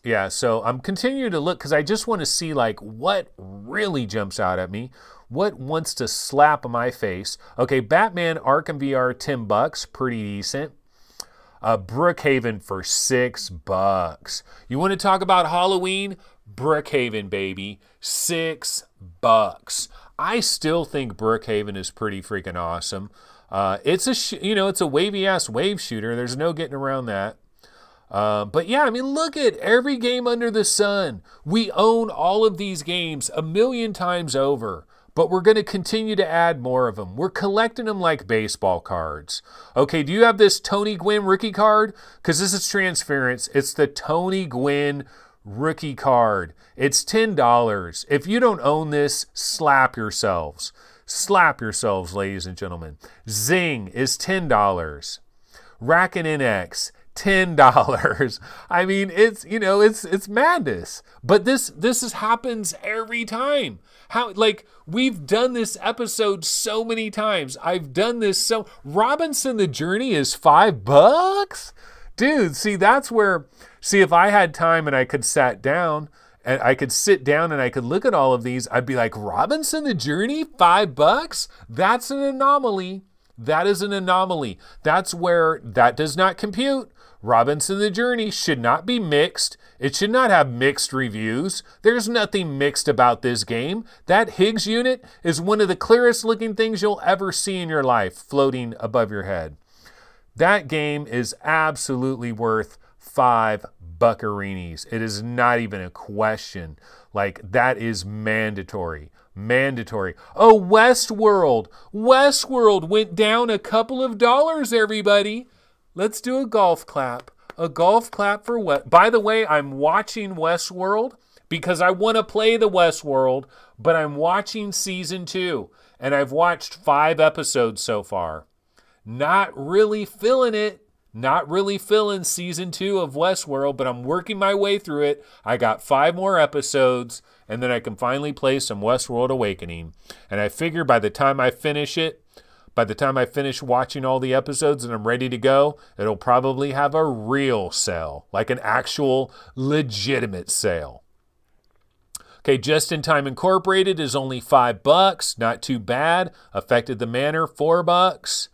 Yeah, so I'm continuing to look because I just want to see like what really jumps out at me. What wants to slap my face? Okay, Batman Arkham V R, ten bucks, pretty decent. Uh, Brookhaven for six bucks. You want to talk about Halloween? Brookhaven, baby, six bucks. I still think Brookhaven is pretty freaking awesome. Uh, it's a sh you know it's a wavy ass wave shooter. There's no getting around that. Uh, but yeah, I mean, look at every game under the sun. We own all of these games a million times over, but we're going to continue to add more of them. We're collecting them like baseball cards. Okay, do you have this Tony Gwynn rookie card? Because this is Transference. It's the Tony Gwynn rookie card. It's ten dollars. If you don't own this, slap yourselves. Slap yourselves, ladies and gentlemen. Zing is ten dollars. Rackin' N X, ten dollars. I mean, it's, you know, it's it's madness. But this this is, happens every time. How, like, we've done this episode so many times. I've done this so... Robinson the Journey is five bucks? Dude, see, that's where... See, if I had time and I could sat down, and I could sit down and I could look at all of these, I'd be like, Robinson the Journey, five bucks? That's an anomaly. That is an anomaly. That's where that does not compute. Robinson the Journey should not be mixed. It should not have mixed reviews. There's nothing mixed about this game. That Higgs unit is one of the clearest looking things you'll ever see in your life floating above your head. That game is absolutely worth five buccarinis. It is not even a question. Like, that is mandatory. Mandatory. Oh, Westworld. Westworld went down a couple of dollars, everybody. Let's do a golf clap. A golf clap for what? By the way, I'm watching Westworld because I want to play the Westworld, but I'm watching season two, and I've watched five episodes so far. Not really feeling it. Not really feeling season two of Westworld, but I'm working my way through it. I got five more episodes, and then I can finally play some Westworld Awakening. And I figure by the time I finish it, by the time I finish watching all the episodes and I'm ready to go, it'll probably have a real sale, like an actual legitimate sale. Okay, Just in Time Incorporated is only five bucks. Not too bad. Affected the Manor, four bucks.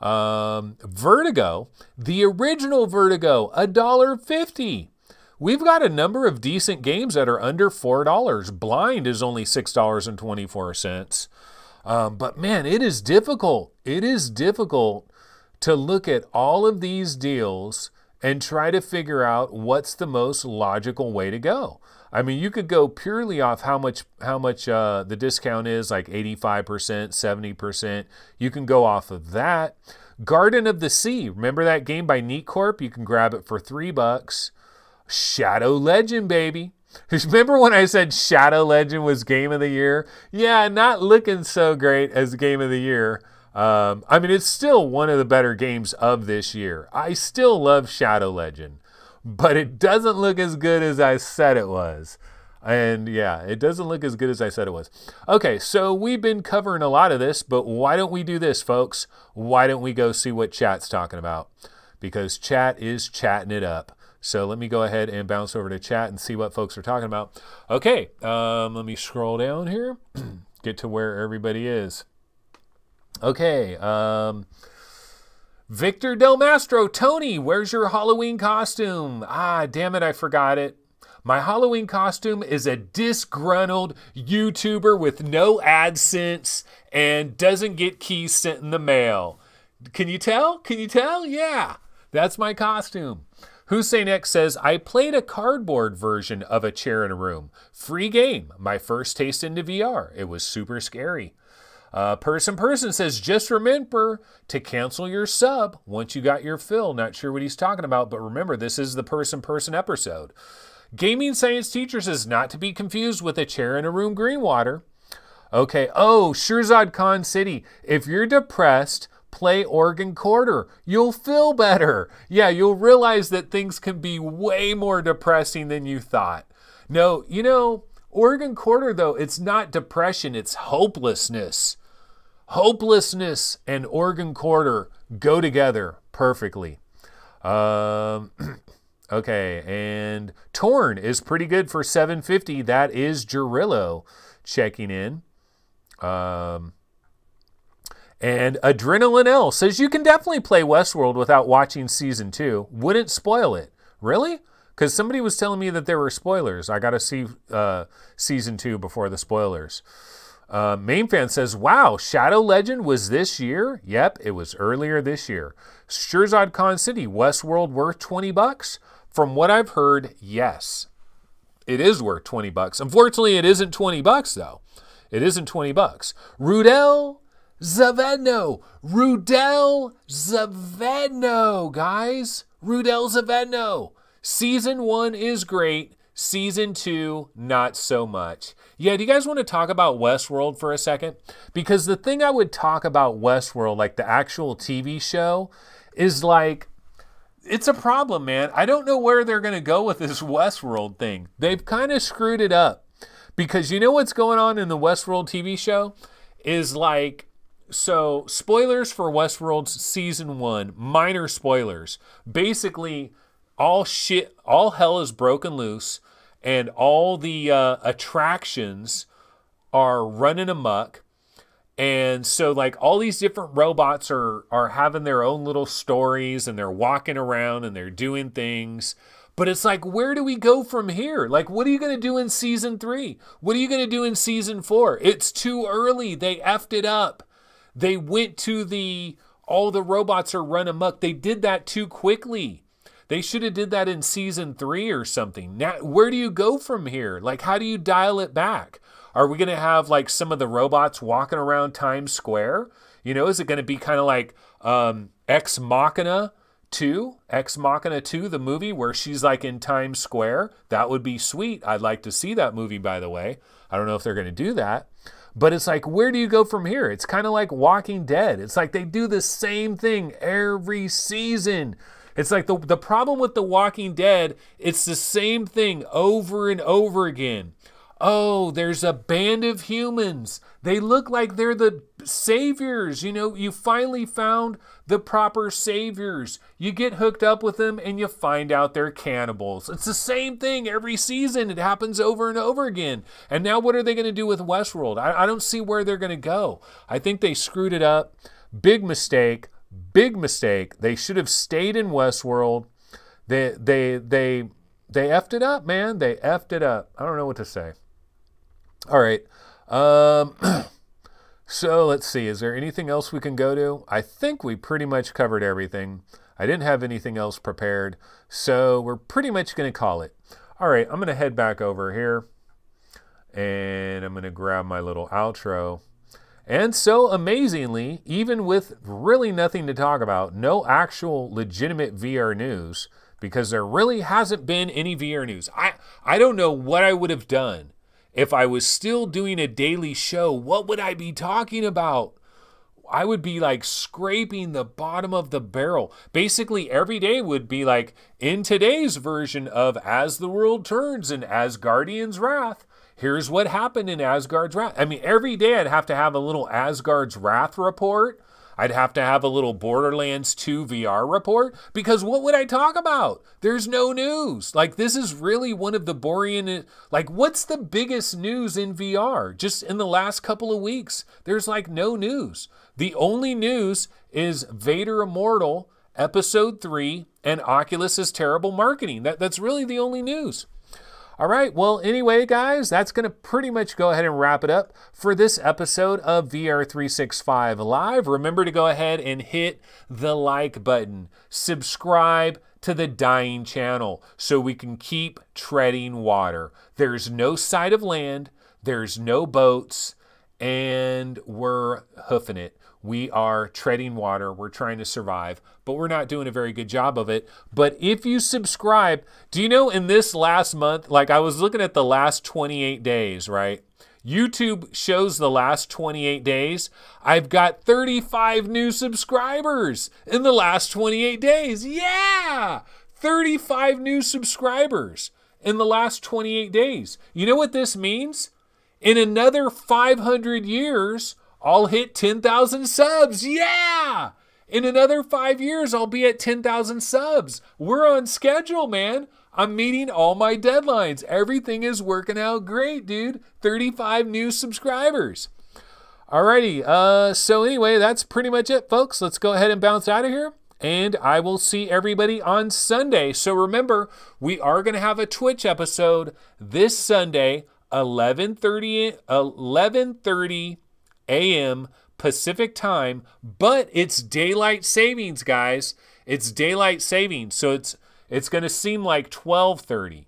Um, Vertigo, the original Vertigo, a dollar fifty. We've got a number of decent games that are under four dollars. Blind is only six dollars and twenty-four cents. Um, but man, it is difficult. It is difficult to look at all of these deals and try to figure out what's the most logical way to go. I mean, you could go purely off how much how much uh, the discount is, like eighty-five percent, seventy percent. You can go off of that. Garden of the Sea, remember that game by Neat Corp? You can grab it for three bucks. Shadow Legend, baby. Remember when I said Shadow Legend was Game of the Year? Yeah, not looking so great as Game of the Year. Um, I mean, it's still one of the better games of this year. I still love Shadow Legend, but it doesn't look as good as I said it was. And yeah, it doesn't look as good as I said it was. Okay, so we've been covering a lot of this, but why don't we do this, folks? Why don't we go see what chat's talking about? Because chat is chatting it up. So let me go ahead and bounce over to chat and see what folks are talking about. Okay, um, let me scroll down here, get to where everybody is. Okay, um... Victor Del Mastro, Tony, where's your Halloween costume? Ah, damn it, I forgot it. My Halloween costume is a disgruntled YouTuber with no AdSense and doesn't get keys sent in the mail. Can you tell? Can you tell? Yeah, that's my costume. Hussein X says, I played a cardboard version of A Chair in a Room. Free game, my first taste into V R. It was super scary. Uh, person person says, just remember to cancel your sub once you got your fill. Not sure what he's talking about, but remember, this is the person person episode. Gaming Science Teacher says, not to be confused with A Chair in a Room, Greenwater. Okay, oh, Shirzad Khan City, if you're depressed, play Organ Quarter. You'll feel better. Yeah, you'll realize that things can be way more depressing than you thought. No, you know, Organ Quarter, though, it's not depression, it's hopelessness. Hopelessness and Organ Quarter go together perfectly. Um, Okay, and Torn is pretty good for seven fifty. That is Gerillo checking in. Um, and Adrenaline L says, you can definitely play Westworld without watching Season two. Wouldn't spoil it. Really? Because somebody was telling me that there were spoilers. I got to see uh, Season two before the spoilers. Uh, Main Fan says, wow, Shadow Legend was this year? Yep, it was earlier this year. Sherzad Khan City, Westworld worth twenty bucks? From what I've heard, yes, it is worth twenty bucks. Unfortunately, it isn't twenty bucks though. It isn't twenty bucks. Rudel Zaveno, Rudel Zaveno, guys, Rudel Zaveno. Season one is great. Season two, not so much. Yeah, do you guys want to talk about Westworld for a second? Because the thing I would talk about Westworld, like the actual T V show, is like, it's a problem, man. I don't know where they're going to go with this Westworld thing. They've kind of screwed it up. Because you know what's going on in the Westworld T V show? Is like, so spoilers for Westworld season one, minor spoilers. Basically, all shit, all hell is broken loose and all the uh, attractions are running amok. And so, like, all these different robots are, are having their own little stories and they're walking around and they're doing things. But it's like, where do we go from here? Like, what are you going to do in season three? What are you going to do in season four? It's too early. They effed it up. They went to the, all the robots are run amok. They did that too quickly. They should have did that in season three or something. Now, where do you go from here? Like, how do you dial it back? Are we going to have, like, some of the robots walking around Times Square? You know, is it going to be kind of like um, Ex Machina two? Ex Machina two, the movie, where she's, like, in Times Square? That would be sweet. I'd like to see that movie, by the way. I don't know if they're going to do that. But it's like, where do you go from here? It's kind of like Walking Dead. It's like they do the same thing every season. It's like the, the problem with The Walking Dead, it's the same thing over and over again. Oh, there's a band of humans. They look like they're the saviors. You know, you finally found the proper saviors. You get hooked up with them and you find out they're cannibals. It's the same thing every season. It happens over and over again. And now what are they going to do with Westworld? I, I don't see where they're going to go. I think they screwed it up. Big mistake. Big mistake. They should have stayed in Westworld. They they they they effed it up, man. They effed it up. I don't know what to say. All right. Um, so let's see. Is there anything else we can go to? I think we pretty much covered everything. I didn't have anything else prepared, so we're pretty much going to call it. All right. I'm going to head back over here, and I'm going to grab my little outro. And so amazingly, even with really nothing to talk about, no actual legitimate V R news, because there really hasn't been any V R news. I, I don't know what I would have done if I was still doing a daily show. What would I be talking about? I would be like scraping the bottom of the barrel. Basically every day would be like, in today's version of As the World Turns and Asgardian's Wrath, here's what happened in Asgard's Wrath. I mean, every day I'd have to have a little Asgard's Wrath report. I'd have to have a little Borderlands two V R report. Because what would I talk about? There's no news. Like, this is really one of the boring... Like, what's the biggest news in V R? Just in the last couple of weeks, there's, like, no news. The only news is Vader Immortal, Episode three, and Oculus's terrible marketing. That, that's really the only news. All right, well, anyway, guys, that's going to pretty much go ahead and wrap it up for this episode of V R three sixty-five Live. Remember to go ahead and hit the like button. Subscribe to the dying channel so we can keep treading water. There's no sight of land. There's no boats. And we're hoofing it. We are treading water. We're trying to survive, but we're not doing a very good job of it. But if you subscribe, do you know in this last month, like I was looking at the last twenty-eight days, right? YouTube shows the last twenty-eight days. I've got thirty-five new subscribers in the last twenty-eight days. Yeah, thirty-five new subscribers in the last twenty-eight days. You know what this means? In another five hundred years, I'll hit ten thousand subs. Yeah! In another five years, I'll be at ten thousand subs. We're on schedule, man. I'm meeting all my deadlines. Everything is working out great, dude. thirty-five new subscribers. Alrighty, uh, so anyway, that's pretty much it, folks. Let's go ahead and bounce out of here. And I will see everybody on Sunday. So remember, we are going to have a Twitch episode this Sunday, eleven thirty a m Pacific time, but it's daylight savings, guys. It's daylight savings, so it's it's going to seem like twelve thirty.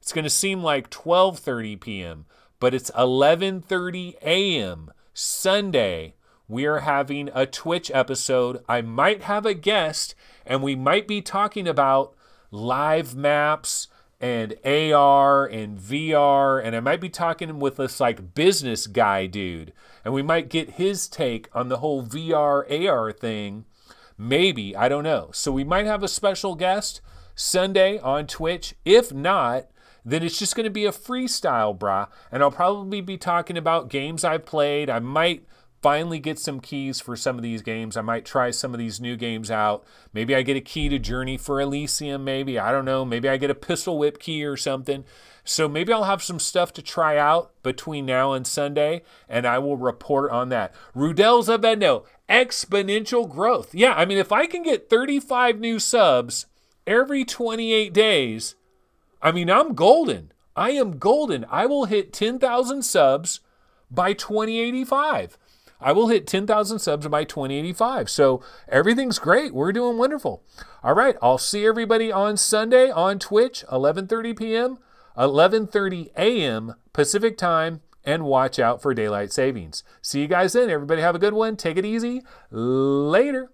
It's going to seem like twelve thirty p m, but it's eleven thirty a m Sunday. We are having a Twitch episode. I might have a guest, and we might be talking about live maps and A R and V R, and I might be talking with this like business guy dude, and we might get his take on the whole V R A R thing. Maybe, I don't know. So we might have a special guest Sunday on Twitch. If not, then it's just going to be a freestyle, brah, and I'll probably be talking about games I've played. I might finally get some keys for some of these games. I might try some of these new games out. Maybe I get a key to Journey for Elysium, maybe. I don't know. Maybe I get a Pistol Whip key or something. So maybe I'll have some stuff to try out between now and Sunday, and I will report on that. Rudel Zabendo, exponential growth. Yeah, I mean, if I can get thirty-five new subs every twenty-eight days, I mean, I'm golden. I am golden. I will hit ten thousand subs by twenty eighty-five. I will hit ten thousand subs by twenty eighty-five. So everything's great. We're doing wonderful. All right. I'll see everybody on Sunday on Twitch, eleven thirty p m, eleven thirty a m Pacific time, and watch out for daylight savings. See you guys then. Everybody have a good one. Take it easy. Later.